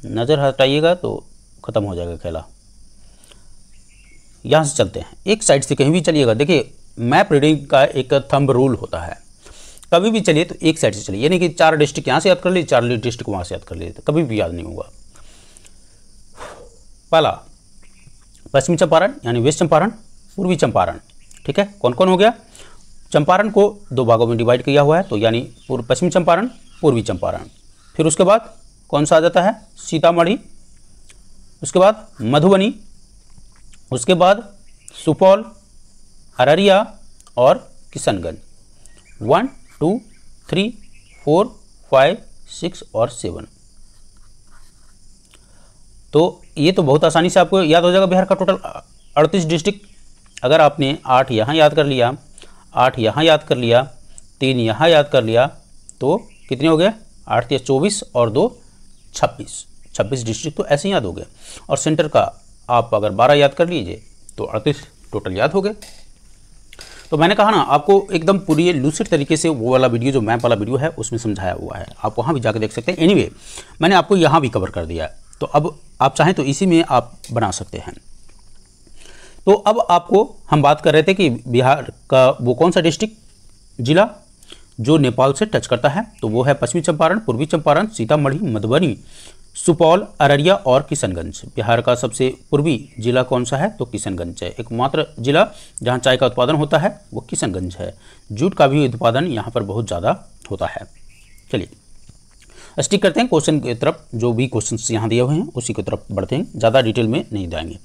नज़र हटाइएगा तो ख़त्म हो जाएगा खेला। यहाँ से चलते हैं, एक साइड से कहीं भी चलिएगा, देखिए मैप रीडिंग का एक थंब रूल होता है, कभी भी चलिए तो एक साइड से चलिए, यानी कि चार डिस्ट्रिक्ट यहाँ से याद कर लिए, चार डिस्ट्रिक्ट वहाँ से याद कर लिए, तो कभी भी याद नहीं होगा। पहला पश्चिमी चंपारण यानी वेस्ट चंपारण, पूर्वी चंपारण, ठीक है, कौन कौन हो गया, चंपारण को दो भागों में डिवाइड किया हुआ है, तो यानी पूर्व पश्चिमी चंपारण, पूर्वी चंपारण। फिर उसके बाद कौन सा आ जाता है, सीतामढ़ी, उसके बाद मधुबनी, उसके बाद सुपौल, अररिया और Kishanganj. One two three four five six और सेवन, तो ये तो बहुत आसानी से आपको याद हो जाएगा। बिहार का टोटल अड़तीस डिस्ट्रिक्ट, अगर आपने आठ यहाँ याद कर लिया, आठ यहाँ याद कर लिया, तीन यहाँ याद कर लिया, तो कितने हो गए, आठ या चौबीस और दो छब्बीस, छब्बीस डिस्ट्रिक्ट तो ऐसे याद हो गए। और सेंटर का आप अगर बारह याद कर लीजिए तो अड़तीस टोटल याद हो गए। तो मैंने कहा ना आपको एकदम पूरी लूसिड तरीके से वो वाला वीडियो जो मैप वाला वीडियो है उसमें समझाया हुआ है, आप वहाँ भी जाकर देख सकते हैं। एनीवे मैंने आपको यहाँ भी कवर कर दिया है, तो अब आप चाहें तो इसी में आप बना सकते हैं। तो अब आपको हम बात कर रहे थे कि बिहार का वो कौन सा डिस्ट्रिक्ट जिला जो नेपाल से टच करता है, तो वो है पश्चिमी चंपारण, पूर्वी चंपारण, सीतामढ़ी, मधुबनी, सुपौल, अररिया और किशनगंज। बिहार का सबसे पूर्वी जिला कौन सा है, तो किशनगंज है। एकमात्र जिला जहां चाय का उत्पादन होता है वो किशनगंज है। जूट का भी उत्पादन यहां पर बहुत ज़्यादा होता है। चलिए स्टिक करते हैं क्वेश्चन की तरफ, जो भी क्वेश्चंस यहां दिए हुए हैं उसी की तरफ बढ़ते हैं, ज़्यादा डिटेल में नहीं जाएंगे,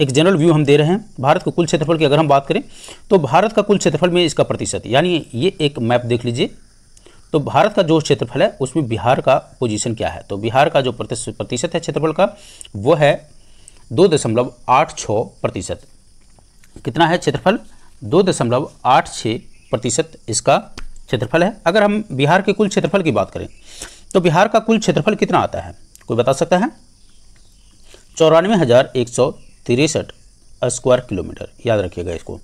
एक जनरल व्यू हम दे रहे हैं। भारत के कुल क्षेत्रफल की अगर हम बात करें तो भारत का कुल क्षेत्रफल में इसका प्रतिशत, यानी ये एक मैप देख लीजिए, तो भारत का जो क्षेत्रफल है उसमें बिहार का पोजीशन क्या है, तो बिहार का जो प्रतिशत है क्षेत्रफल का वो है दो दशमलव आठ छः प्रतिशत। कितना है क्षेत्रफल, दो दशमलव आठ छः प्रतिशत इसका क्षेत्रफल है। अगर हम बिहार के कुल क्षेत्रफल की बात करें तो बिहार का कुल क्षेत्रफल कितना आता है, कोई बता सकता है, चौरानवे हज़ार एक सौ तिरसठ स्क्वायर किलोमीटर, याद रखिएगा इसको।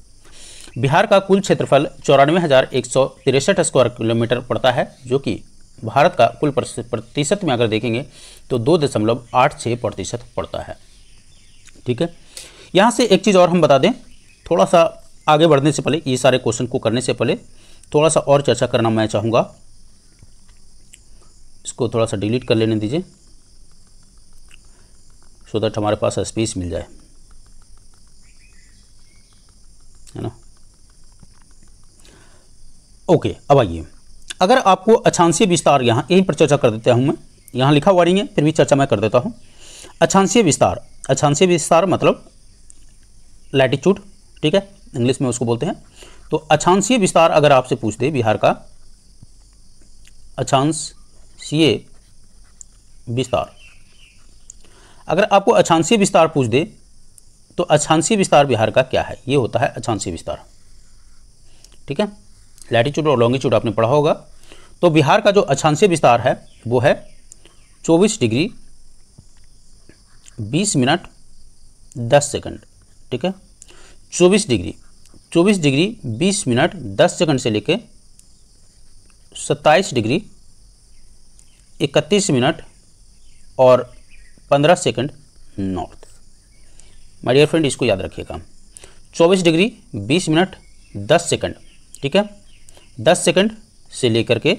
बिहार का कुल क्षेत्रफल चौरानवे हज़ार एक सौ तिरसठ स्क्वायर किलोमीटर पड़ता है, जो कि भारत का कुल प्रतिशत में अगर देखेंगे तो दो दशमलव आठ छः प्रतिशत पड़ता है। ठीक है, यहाँ से एक चीज़ और हम बता दें, थोड़ा सा आगे बढ़ने से पहले, ये सारे क्वेश्चन को करने से पहले थोड़ा सा और चर्चा करना मैं चाहूँगा। इसको थोड़ा सा डिलीट कर लेने दीजिए सो दैट हमारे पास स्पेस मिल जाए, है ना। ओके okay, अब आइए, अगर आपको अक्षांशीय विस्तार, यहाँ यहीं पर चर्चा कर देता हूँ मैं, यहाँ लिखा हुआ नहीं है फिर भी चर्चा मैं कर देता हूँ। अक्षांशीय विस्तार, अक्षांशीय विस्तार मतलब लैटिट्यूड, ठीक है, इंग्लिश में उसको बोलते हैं। तो अक्षांशीय विस्तार अगर आपसे पूछ दे बिहार का अक्षांशीय विस्तार, अगर आपको अक्षांशीय विस्तार पूछ दे तो अक्षांशीय विस्तार बिहार का क्या है, ये होता है अक्षांशीय विस्तार। ठीक है, लैटिट्यूड और लॉन्गिट्यूड आपने पढ़ा होगा। तो बिहार का जो अक्षांशीय विस्तार है वो है चौबीस डिग्री बीस मिनट दस सेकंड, ठीक है, चौबीस डिग्री चौबीस डिग्री बीस मिनट दस सेकंड से लेके सत्ताईस डिग्री इकतीस मिनट और पंद्रह second north. My dear friend, इसको याद रखिएगा, चौबीस डिग्री बीस मिनट दस सेकंड, ठीक है, दस सेकंड से लेकर के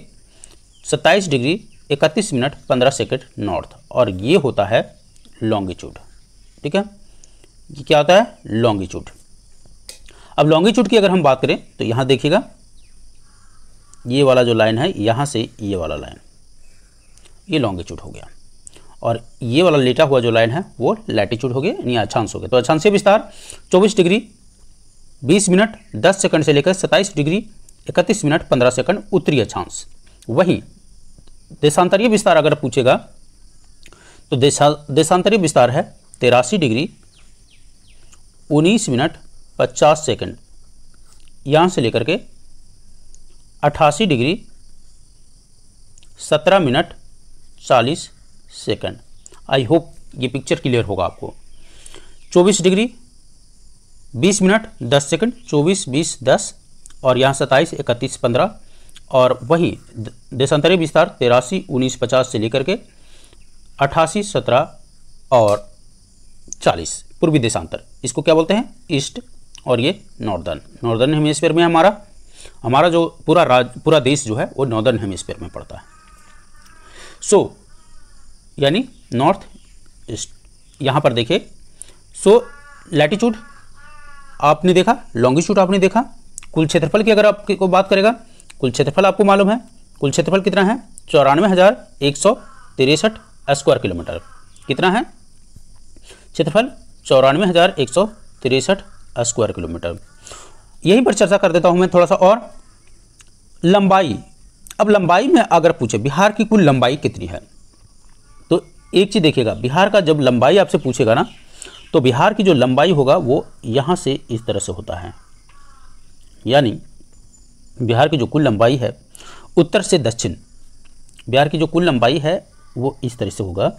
सत्ताईस डिग्री इकतीस मिनट पंद्रह सेकंड नॉर्थ, और ये होता है लॉन्गिट्यूड। ठीक है, ये क्या होता है, लॉन्गिट्यूड। अब लॉन्गिट्यूड की अगर हम बात करें तो यहाँ देखिएगा, ये वाला जो लाइन है यहाँ से ये वाला लाइन, ये लॉन्गिट्यूड हो गया। और ये वाला लेटा हुआ जो लाइन है वो लैटिट्यूड हो गया यानी अक्षांश हो गया। तो अक्षांशीय विस्तार चौबीस डिग्री बीस मिनट दस सेकंड से लेकर सत्ताईस डिग्री इकतीस मिनट पंद्रह सेकंड उत्तरी अक्षांश। वहीं देशांतरीय विस्तार अगर पूछेगा तो देशा देशांतरीय विस्तार है तिरासी डिग्री उन्नीस मिनट पचास सेकंड यहाँ से लेकर के अट्ठासी डिग्री सत्रह मिनट चालीस सेकंड। आई होप ये पिक्चर क्लियर होगा आपको। चौबीस डिग्री बीस मिनट दस सेकंड चौबीस बीस दस और यहाँ सत्ताईस इकतीस पंद्रह और वहीं देशांतरीय विस्तार तिरासी उन्नीस पचास से लेकर के अट्ठासी सत्रह और चालीस पूर्वी देशांतर, इसको क्या बोलते हैं ईस्ट। और ये नॉर्दर्न नॉर्दर्न हेमिस्फीयर में हमारा हमारा जो पूरा राज पूरा देश जो है वो नॉर्दर्न हेमिस्फीयर में पड़ता है। सो so, यानी नॉर्थ ईस्ट। यहाँ पर देखिए सो so, लैटिट्यूड आपने देखा, लॉन्गिट्यूड आपने देखा। कुल क्षेत्रफल की अगर आपके को बात करेगा कुल क्षेत्रफल आपको मालूम है, कुल क्षेत्रफल कितना है चौरानवे हज़ार एक सौ तिरसठ स्क्वायर किलोमीटर। कितना है क्षेत्रफल चौरानवे हज़ार एक सौ तिरसठ स्क्वायर किलोमीटर। यहीं पर चर्चा कर देता हूं मैं थोड़ा सा और लंबाई। अब लंबाई में अगर पूछे बिहार की कुल लंबाई कितनी है तो एक चीज़ देखिएगा, बिहार का जब लंबाई आपसे पूछेगा ना तो बिहार की जो लंबाई होगा वो यहाँ से इस तरह से होता है, यानी बिहार की जो कुल लंबाई है उत्तर से दक्षिण, बिहार की जो कुल लंबाई है वो इस तरह से होगा।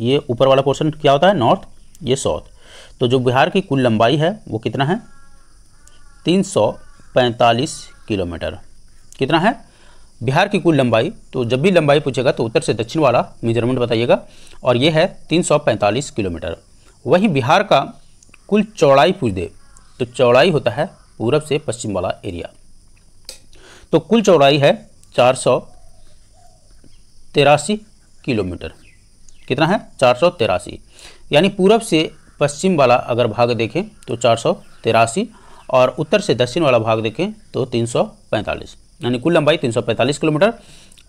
ये ऊपर वाला पोर्शन क्या होता है नॉर्थ, ये साउथ। तो जो बिहार की कुल लंबाई है वो कितना है तीन सौ पैंतालीस किलोमीटर। कितना है बिहार की कुल लंबाई। तो जब भी लंबाई पूछेगा तो उत्तर से दक्षिण वाला मेजरमेंट बताइएगा और ये है तीन सौ पैंतालीस किलोमीटर। वहीं बिहार का कुल चौड़ाई पूछ दे तो चौड़ाई होता है पूरब से पश्चिम वाला एरिया, तो कुल चौड़ाई है चार सौ तिरासी किलोमीटर। कितना है चार सौ तिरासी, यानी पूरब से पश्चिम वाला अगर भाग देखें तो चार सौ तिरासी और उत्तर से दक्षिण वाला भाग देखें तो तीन सौ पैंतालीस, यानी कुल लंबाई तीन सौ पैंतालीस किलोमीटर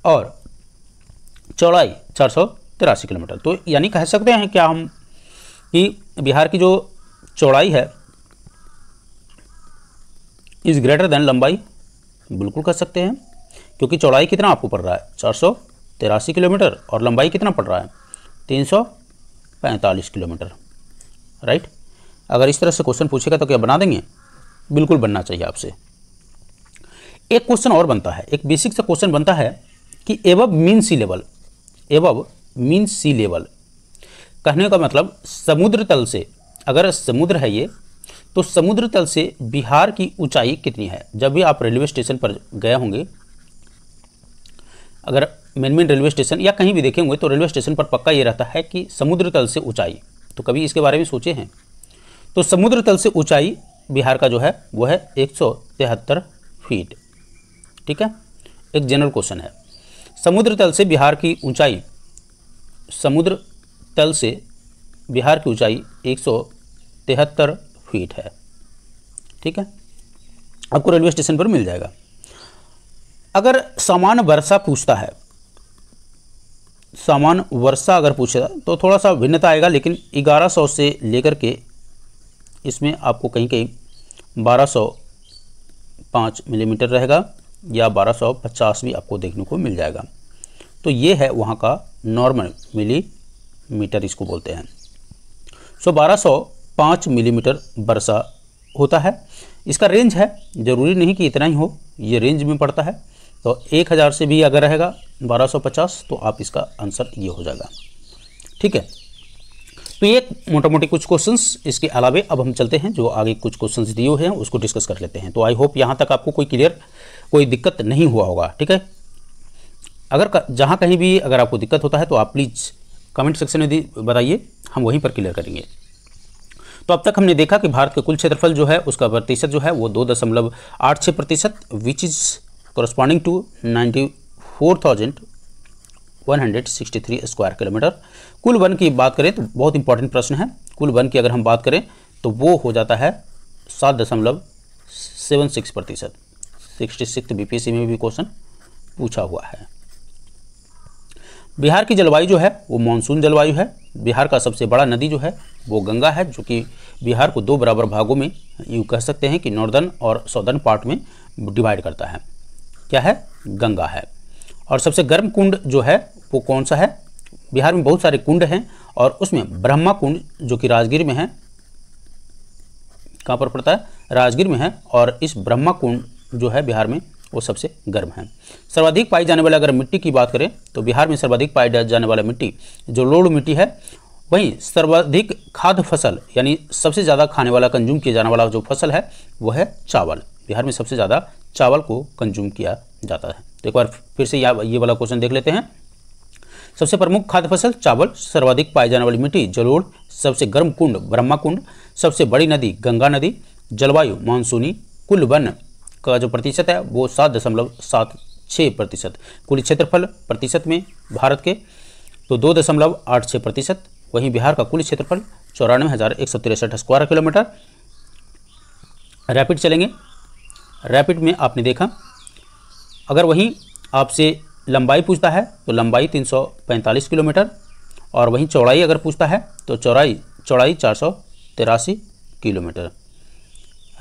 और चौड़ाई चार सौ तिरासी किलोमीटर। तो यानी कह सकते हैं क्या हम कि बिहार की जो चौड़ाई है इज ग्रेटर देन लंबाई। बिल्कुल कह सकते हैं, क्योंकि चौड़ाई कितना आपको पड़ रहा है चार सौ तिरासी किलोमीटर और लंबाई कितना पड़ रहा है तीन सौ पैंतालीस किलोमीटर। Right right? अगर इस तरह से क्वेश्चन पूछेगा तो क्या बना देंगे, बिल्कुल बनना चाहिए आपसे। एक क्वेश्चन और बनता है, एक बेसिक सा क्वेश्चन बनता है कि above mean sea level. Above mean sea level कहने का मतलब समुद्र तल से, अगर समुद्र है ये तो समुद्र तल से बिहार की ऊंचाई कितनी है। जब भी आप रेलवे स्टेशन पर गए होंगे, अगर मेन मेन रेलवे स्टेशन या कहीं भी देखे होंगे तो रेलवे स्टेशन पर पक्का ये रहता है कि समुद्र तल से ऊंचाई। तो कभी इसके बारे में सोचे हैं, तो समुद्र तल से ऊंचाई बिहार का जो है वो है एक सौ तिहत्तर फीट। ठीक है, एक जनरल क्वेश्चन है। समुद्र तल से बिहार की ऊंचाई, समुद्र तल से बिहार की ऊंचाई एक सौ तिहत्तर फीट है। ठीक है, आपको रेलवे स्टेशन पर मिल जाएगा। अगर सामान्य वर्षा पूछता है, सामान्य वर्षा अगर पूछेगा तो थोड़ा सा भिन्नता आएगा, लेकिन ग्यारह सौ से लेकर के इसमें आपको कहीं कहीं बारह सौ पाँच मिलीमीटर रहेगा या बारह सौ पचास भी आपको देखने को मिल जाएगा। तो ये है वहाँ का नॉर्मल मिलीमीटर, इसको बोलते हैं। सो बारह सौ पाँच मिलीमीटर वर्षा होता है, इसका रेंज है, ज़रूरी नहीं कि इतना ही हो, ये रेंज में पड़ता है। तो एक हज़ार से भी अगर रहेगा बारह सौ पचास तो आप इसका आंसर ये हो जाएगा। ठीक है, तो ये मोटा मोटी कुछ क्वेश्चंस। इसके अलावे अब हम चलते हैं जो आगे कुछ क्वेश्चंस दिए हुए हैं उसको डिस्कस कर लेते हैं। तो आई होप यहाँ तक आपको कोई क्लियर कोई दिक्कत नहीं हुआ होगा। ठीक है, अगर जहाँ कहीं भी अगर आपको दिक्कत होता है तो आप प्लीज़ कमेंट सेक्शन में बताइए, हम वहीं पर क्लियर करेंगे। तो अब तक हमने देखा कि भारत का कुल क्षेत्रफल जो है उसका प्रतिशत जो है वो दो दशमलव आठ छः प्रतिशत विच इज़ corresponding to चौरानवे हज़ार एक सौ तिरसठ स्क्वायर किलोमीटर। कुल वन की बात करें तो बहुत इंपॉर्टेंट प्रश्न है, कुल वन की अगर हम बात करें तो वो हो जाता है सात दशमलव सेवन सिक्स प्रतिशत। सिक्सटी सिक्स बीपीएससी में भी क्वेश्चन पूछा हुआ है। बिहार की जलवायु जो है वो मानसून जलवायु है। बिहार का सबसे बड़ा नदी जो है वो गंगा है, जो कि बिहार को दो बराबर भागों में यूँ कह सकते हैं कि नॉर्दर्न और सॉदर्न पार्ट में डिवाइड करता है। क्या है? गंगा है। और सबसे गर्म कुंड जो है वो कौन सा है? बिहार में बहुत सारे कुंड हैं और उसमें ब्रह्मा कुंड जो कि राजगीर में है, कहाँ पर पड़ता है? राजगीर में है। और इस ब्रह्मा कुंड जो है बिहार में वो सबसे गर्म है। सर्वाधिक पाई जाने वाला अगर मिट्टी की बात करें तो बिहार में सर्वाधिक पाई जाने वाला मिट्टी जो लोड़ मिट्टी है। वहीं सर्वाधिक खाद्य फसल यानी सबसे ज़्यादा खाने वाला कंज्यूम किया जाने वाला जो फसल है वह है चावल। बिहार में सबसे ज़्यादा चावल को कंज्यूम किया जाता है। तो एक बार फिर से या ये वाला क्वेश्चन देख लेते हैं। सबसे प्रमुख खाद्य फसल चावल, सर्वाधिक पाई जाने वाली मिट्टी जलोढ़, सबसे गर्म कुंड ब्रह्मा कुंड, सबसे बड़ी नदी गंगा नदी, जलवायु मानसूनी, कुल वन का जो प्रतिशत है वो सात दशमलव सात छः प्रतिशत, कुल क्षेत्रफल प्रतिशत में भारत के तो दो दशमलव आठ छः प्रतिशत। वहीं बिहार का कुल क्षेत्रफल चौरानवे हज़ार एक सौ तिरसठ स्क्वायर किलोमीटर। रैपिड चलेंगे। रैपिड में आपने देखा अगर वहीं आपसे लंबाई पूछता है तो लंबाई तीन सौ पैंतालीस किलोमीटर और वहीं चौड़ाई अगर पूछता है तो चौड़ाई चौड़ाई चार सौ तिरासी किलोमीटर।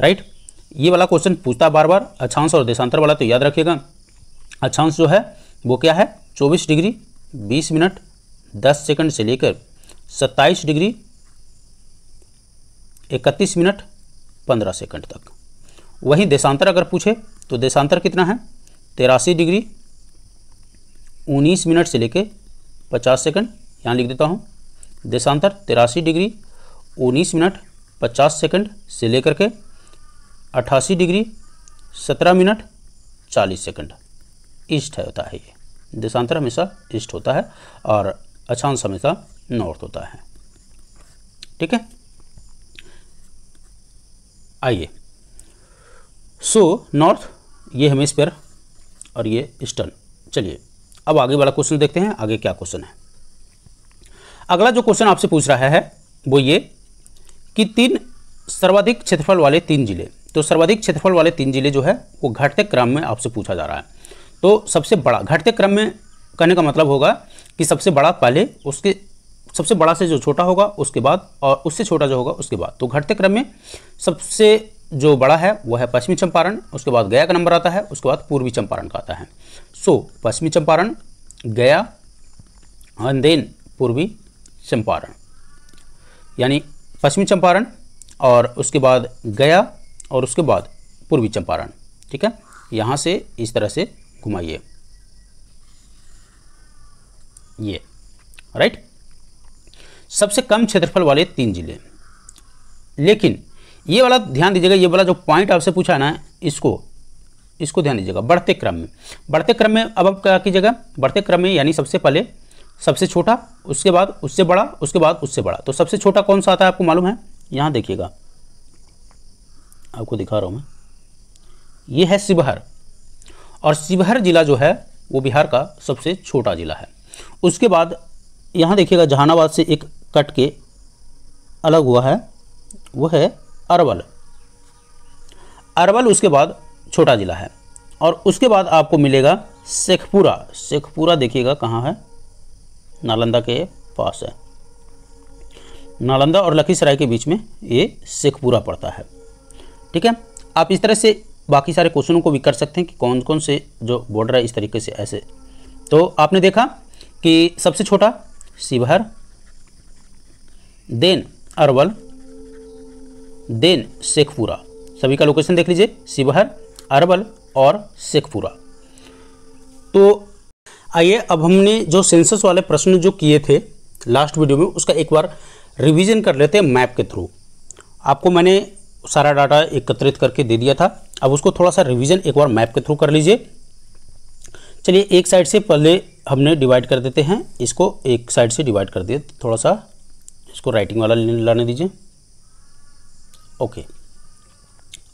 राइट, ये वाला क्वेश्चन पूछता बार बार। अक्षांश और देशांतर वाला तो याद रखिएगा। अक्षांश जो है वो क्या है? चौबीस डिग्री बीस मिनट दस सेकंड से लेकर सत्ताईस डिग्री इकतीस मिनट पंद्रह सेकंड तक। वहीं देशांतर अगर पूछे तो देशांतर कितना है? तिरासी डिग्री उन्नीस मिनट से लेकर पचास सेकंड। यहाँ लिख देता हूँ देशांतर तिरासी डिग्री उन्नीस मिनट पचास सेकंड से लेकर के अट्ठासी डिग्री सत्रह मिनट चालीस सेकंड। ईस्ट होता है ये देशांतर, हमेशा ईस्ट होता है और अक्षांश हमेशा नॉर्थ होता है। ठीक है, आइए। सो नॉर्थ ये हेमिस्फीयर और ये ईस्टर्न। चलिए अब आगे वाला क्वेश्चन देखते हैं। आगे क्या क्वेश्चन है? अगला जो क्वेश्चन आपसे पूछ रहा है वो ये कि तीन सर्वाधिक क्षेत्रफल वाले तीन जिले, तो सर्वाधिक क्षेत्रफल वाले तीन जिले जो है वो घटते क्रम में आपसे पूछा जा रहा है। तो सबसे बड़ा घटते क्रम में कहने का मतलब होगा कि सबसे बड़ा पहले, उसके सबसे बड़ा से जो छोटा होगा उसके बाद, और उससे छोटा जो होगा उसके बाद। तो घटते क्रम में सबसे जो बड़ा है वह है पश्चिमी चंपारण, उसके बाद गया का नंबर आता है, उसके बाद पूर्वी चंपारण का आता है। सो पश्चिमी चंपारण, गया एंड देन पूर्वी चंपारण, यानी पश्चिमी चंपारण और उसके बाद गया और उसके बाद पूर्वी चंपारण। ठीक है, यहाँ से इस तरह से घुमाइए ये। राइट, सबसे कम क्षेत्रफल वाले तीन जिले। लेकिन ये वाला ध्यान दीजिएगा, ये वाला जो पॉइंट आपसे पूछा है ना, इसको इसको ध्यान दीजिएगा। बढ़ते क्रम में, बढ़ते क्रम में अब आप क्या कीजिएगा? बढ़ते क्रम में यानी सबसे पहले सबसे छोटा, उसके बाद उससे बड़ा, उसके बाद उससे बड़ा। तो सबसे छोटा कौन सा आता है आपको मालूम है? यहाँ देखिएगा, आपको दिखा रहा हूँ मैं, ये है शिवहर। और शिवहर ज़िला जो है वो बिहार का सबसे छोटा ज़िला है। उसके बाद यहाँ देखिएगा, जहानाबाद से एक कट के अलग हुआ है, वो है अरवल। अरवल उसके बाद छोटा ज़िला है। और उसके बाद आपको मिलेगा शेखपुरा। शेखपुरा देखिएगा कहाँ है? नालंदा के पास है, नालंदा और लखीसराय के बीच में ये शेखपुरा पड़ता है। ठीक है, आप इस तरह से बाकी सारे क्वेश्चनों को भी कर सकते हैं कि कौन कौन से जो बॉर्डर है इस तरीके से ऐसे। तो आपने देखा कि सबसे छोटा शिवहर, देन अरवल, देन शेखपुरा। सभी का लोकेशन देख लीजिए, शिवहर, अरवल और शेखपुरा। तो आइए अब हमने जो सेंसस वाले प्रश्न जो किए थे लास्ट वीडियो में उसका एक बार रिवीजन कर लेते हैं मैप के थ्रू। आपको मैंने सारा डाटा एकत्रित करके दे दिया था, अब उसको थोड़ा सा रिवीजन एक बार मैप के थ्रू कर लीजिए। चलिए एक साइड से पहले हमने डिवाइड कर देते हैं इसको, एक साइड से डिवाइड कर दिए। थोड़ा सा इसको राइटिंग वाला लाने दीजिए। Okay,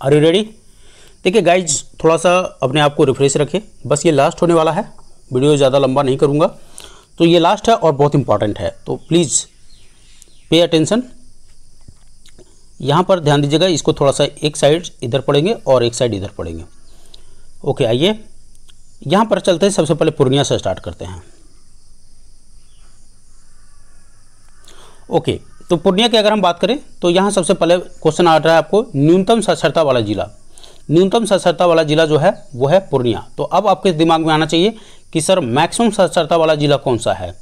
are you ready? देखिए गाइज, थोड़ा सा अपने आप को रिफ्रेश रखिए, बस ये लास्ट होने वाला है, वीडियो ज़्यादा लंबा नहीं करूँगा। तो ये लास्ट है और बहुत इंपॉर्टेंट है, तो प्लीज़ पे अटेंशन। यहाँ पर ध्यान दीजिएगा, इसको थोड़ा सा एक साइड इधर पड़ेंगे और एक साइड इधर पड़ेंगे। ओके, आइए यहाँ पर चलते हैं। सबसे पहले पूर्णिया से स्टार्ट करते हैं। ओके, तो पूर्णिया की अगर हम बात करें तो यहाँ सबसे पहले क्वेश्चन आ रहा है आपको न्यूनतम साक्षरता वाला जिला। न्यूनतम साक्षरता वाला जिला जो है वो है पूर्णिया। तो अब आपके दिमाग में आना चाहिए कि सर मैक्सिमम साक्षरता वाला जिला कौन सा है।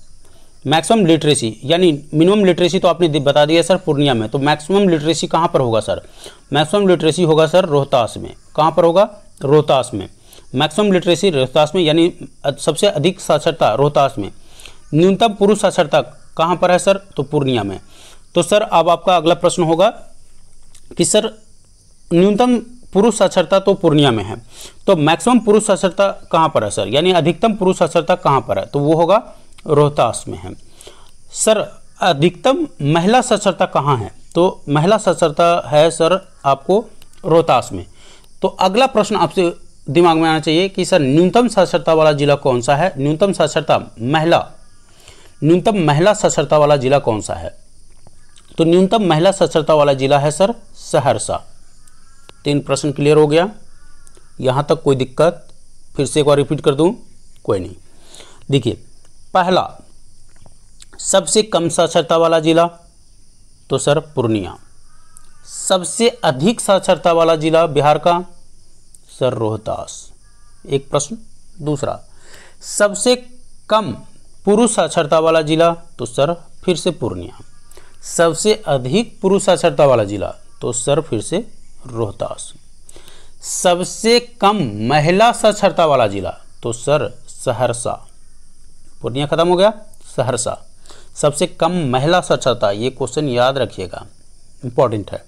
मैक्सिमम लिटरेसी यानी मिनिमम लिटरेसी तो आपने बता दिया सर पूर्णिया में, तो मैक्सिमम लिटरेसी कहाँ पर होगा सर? मैक्सिमम लिटरेसी होगा सर रोहतास में। कहाँ पर होगा? रोहतास में। मैक्सिमम लिटरेसी रोहतास में, यानी सबसे अधिक साक्षरता रोहतास में। न्यूनतम पुरुष साक्षरता कहाँ पर है सर? तो पूर्णिया में। तो सर अब आपका अगला प्रश्न होगा कि सर न्यूनतम पुरुष साक्षरता तो पूर्णिया में है, तो मैक्सिमम पुरुष साक्षरता कहाँ पर है सर, यानी अधिकतम पुरुष साक्षरता कहाँ पर है? तो वो होगा रोहतास में है। सर अधिकतम महिला साक्षरता कहाँ है? तो महिला साक्षरता है सर आपको रोहतास में। तो अगला प्रश्न आपसे दिमाग में आना चाहिए कि सर न्यूनतम साक्षरता वाला जिला कौन सा है? न्यूनतम साक्षरता महिला, न्यूनतम महिला साक्षरता वाला जिला कौन सा है? तो न्यूनतम महिला साक्षरता वाला जिला है सर सहरसा। तीन प्रश्न क्लियर हो गया, यहाँ तक कोई दिक्कत? फिर से एक बार रिपीट कर दूं? कोई नहीं। देखिए पहला सबसे कम साक्षरता वाला जिला तो सर पूर्णिया। सबसे अधिक साक्षरता वाला जिला बिहार का सर रोहतास। एक प्रश्न। दूसरा सबसे कम पुरुष साक्षरता वाला जिला तो सर फिर से पूर्णिया। सबसे अधिक पुरुष साक्षरता वाला जिला तो सर फिर से रोहतास। सबसे कम महिला साक्षरता वाला जिला तो सर सहरसा। पूर्णिया खत्म हो गया, सहरसा सबसे कम महिला साक्षरता। ये क्वेश्चन याद रखिएगा, इंपॉर्टेंट है।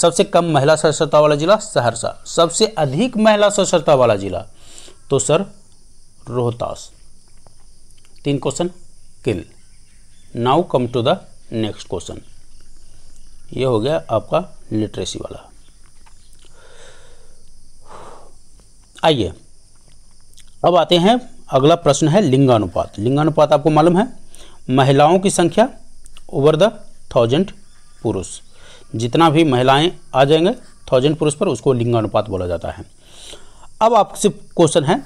सबसे कम महिला साक्षरता वाला जिला सहरसा। सबसे अधिक महिला साक्षरता वाला जिला तो सर रोहतास। तीन question kill. Now come to the next question. ये हो गया आपका लिटरेसी वाला। आइए अब आते हैं, अगला प्रश्न है लिंगानुपात। लिंगानुपात आपको मालूम है, महिलाओं की संख्या ओवर द थाउजेंड पुरुष। जितना भी महिलाएं आ जाएंगे थाउजेंड पुरुष पर, उसको लिंगानुपात बोला जाता है। अब आपसे क्वेश्चन है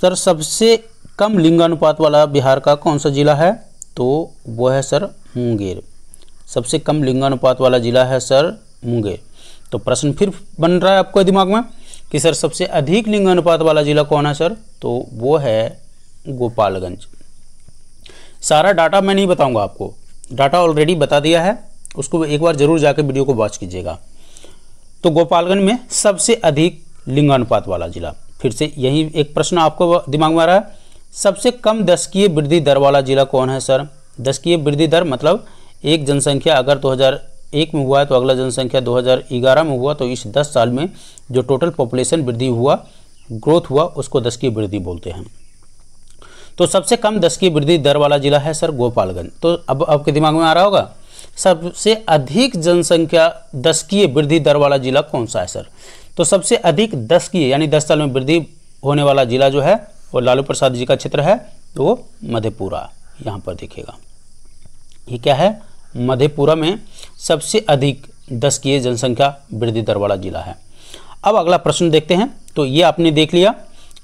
सर सबसे कम लिंगानुपात वाला बिहार का कौन सा जिला है? तो वो है सर मुंगेर। सबसे कम लिंगानुपात वाला जिला है सर मुंगेर। तो प्रश्न फिर बन रहा है आपको दिमाग में कि सर सबसे अधिक लिंगानुपात वाला जिला कौन है सर? तो वो है गोपालगंज। सारा डाटा मैं नहीं बताऊंगा आपको, डाटा ऑलरेडी बता दिया है, उसको एक बार जरूर जाकर वीडियो को वॉच कीजिएगा। तो गोपालगंज में सबसे अधिक लिंगानुपात वाला जिला। फिर से यही एक प्रश्न आपको दिमाग में आ रहा है, सबसे कम दशकीय वृद्धि दर वाला जिला कौन है सर? दशकीय वृद्धि दर मतलब एक जनसंख्या अगर दो हज़ार एक में हुआ है तो अगला जनसंख्या दो हज़ार ग्यारह में हुआ, तो इस दस साल में जो टोटल पॉपुलेशन वृद्धि हुआ, ग्रोथ हुआ, उसको दशकीय वृद्धि बोलते हैं। तो सबसे कम दशकीय वृद्धि दर वाला जिला है सर गोपालगंज। तो अब आपके दिमाग में आ रहा होगा सबसे अधिक जनसंख्या दशकीय वृद्धि दर वाला जिला कौन सा है सर? तो सबसे अधिक दशकीय यानी दस साल में वृद्धि होने वाला जिला जो है वो लालू प्रसाद जी का क्षेत्र है, तो वो मधेपुरा। यहाँ पर देखिएगा ये क्या है, मधेपुरा में सबसे अधिक दशकीय जनसंख्या वृद्धि दर वाला जिला है। अब अगला प्रश्न देखते हैं। तो ये आपने देख लिया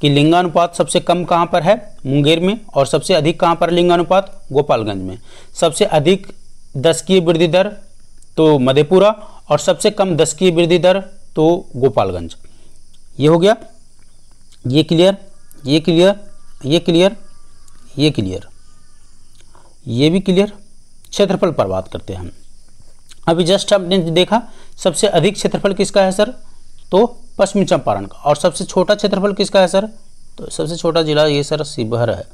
कि लिंगानुपात सबसे कम कहाँ पर है? मुंगेर में। और सबसे अधिक कहाँ पर लिंगानुपात? गोपालगंज में। सबसे अधिक दशकीय वृद्धि दर तो मधेपुरा, और सबसे कम दशकीय वृद्धि दर तो गोपालगंज। ये हो गया, ये क्लियर, ये क्लियर, ये क्लियर, ये क्लियर, ये भी क्लियर। क्षेत्रफल पर बात करते हैं। अभी जस्ट हमने देखा सबसे अधिक क्षेत्रफल किसका है सर? तो पश्चिमी चंपारण का। और सबसे छोटा क्षेत्रफल किसका है सर? तो सबसे छोटा जिला ये सर शिवहर है।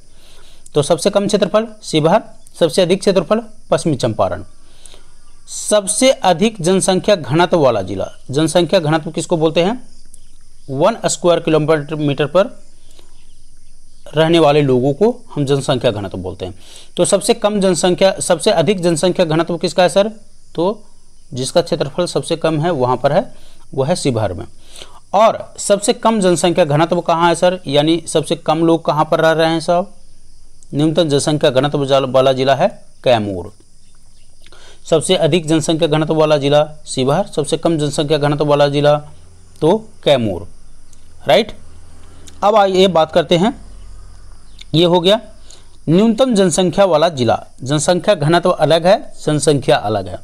तो सबसे कम क्षेत्रफल शिवहर, सबसे अधिक क्षेत्रफल पश्चिमी चंपारण। सबसे अधिक जनसंख्या घनत्व वाला जिला, जनसंख्या घनत्व किसको बोलते हैं? वन स्क्वायर किलोमीटर मीटर पर रहने वाले लोगों को हम जनसंख्या घनत्व बोलते हैं। तो सबसे कम जनसंख्या, सबसे अधिक जनसंख्या घनत्व किसका है सर? तो जिसका क्षेत्रफल सबसे कम है वहाँ पर है, वह है शिवहर में। और सबसे कम जनसंख्या घनत्व कहाँ है सर? यानी सबसे कम लोग कहाँ पर रह रहे हैं साहब? न्यूनतम जनसंख्या घनत्व वाला जिला है कैमूर। सबसे अधिक जनसंख्या घनत्व वाला जिला शिवहर, सबसे कम जनसंख्या घनत्व वाला जिला तो कैमूर, राइट। अब आइए बात करते हैं, ये हो गया। न्यूनतम जनसंख्या वाला जिला, जनसंख्या घनत्व अलग है, जनसंख्या अलग है।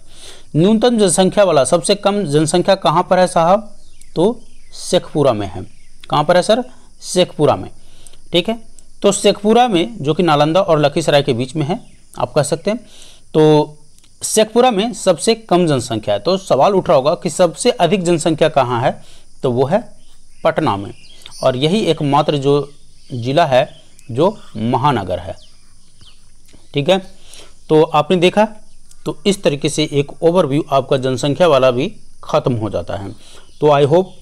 न्यूनतम जनसंख्या वाला, सबसे कम जनसंख्या कहाँ पर है साहब? तो शेखपुरा में है। कहाँ पर है सर? शेखपुरा में। ठीक है, तो शेखपुरा में जो कि नालंदा और लखीसराय के बीच में है, आप कह सकते हैं। तो शेखपुरा में सबसे कम जनसंख्या है। तो सवाल उठ रहा होगा कि सबसे अधिक जनसंख्या कहाँ है, तो वो है पटना में, और यही एकमात्र जो जिला है जो महानगर है। ठीक है, तो आपने देखा, तो इस तरीके से एक ओवरव्यू आपका जनसंख्या वाला भी ख़त्म हो जाता है। तो आई होप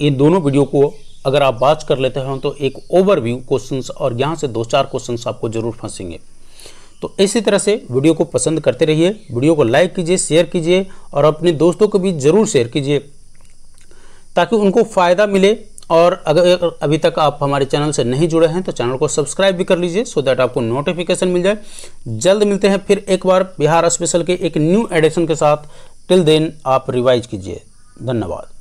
इन दोनों वीडियो को अगर आप बात कर लेते हो तो एक ओवरव्यू क्वेश्चंस और यहाँ से दो चार क्वेश्चंस आपको ज़रूर फंसेंगे। तो इसी तरह से वीडियो को पसंद करते रहिए, वीडियो को लाइक कीजिए, शेयर कीजिए और अपने दोस्तों को भी ज़रूर शेयर कीजिए ताकि उनको फ़ायदा मिले। और अगर अभी तक आप हमारे चैनल से नहीं जुड़े हैं तो चैनल को सब्सक्राइब भी कर लीजिए सो दैट आपको नोटिफिकेशन मिल जाए। जल्द मिलते हैं फिर एक बार बिहार स्पेशल के एक न्यू एडिशन के साथ। टिल देन आप रिवाइज कीजिए। धन्यवाद।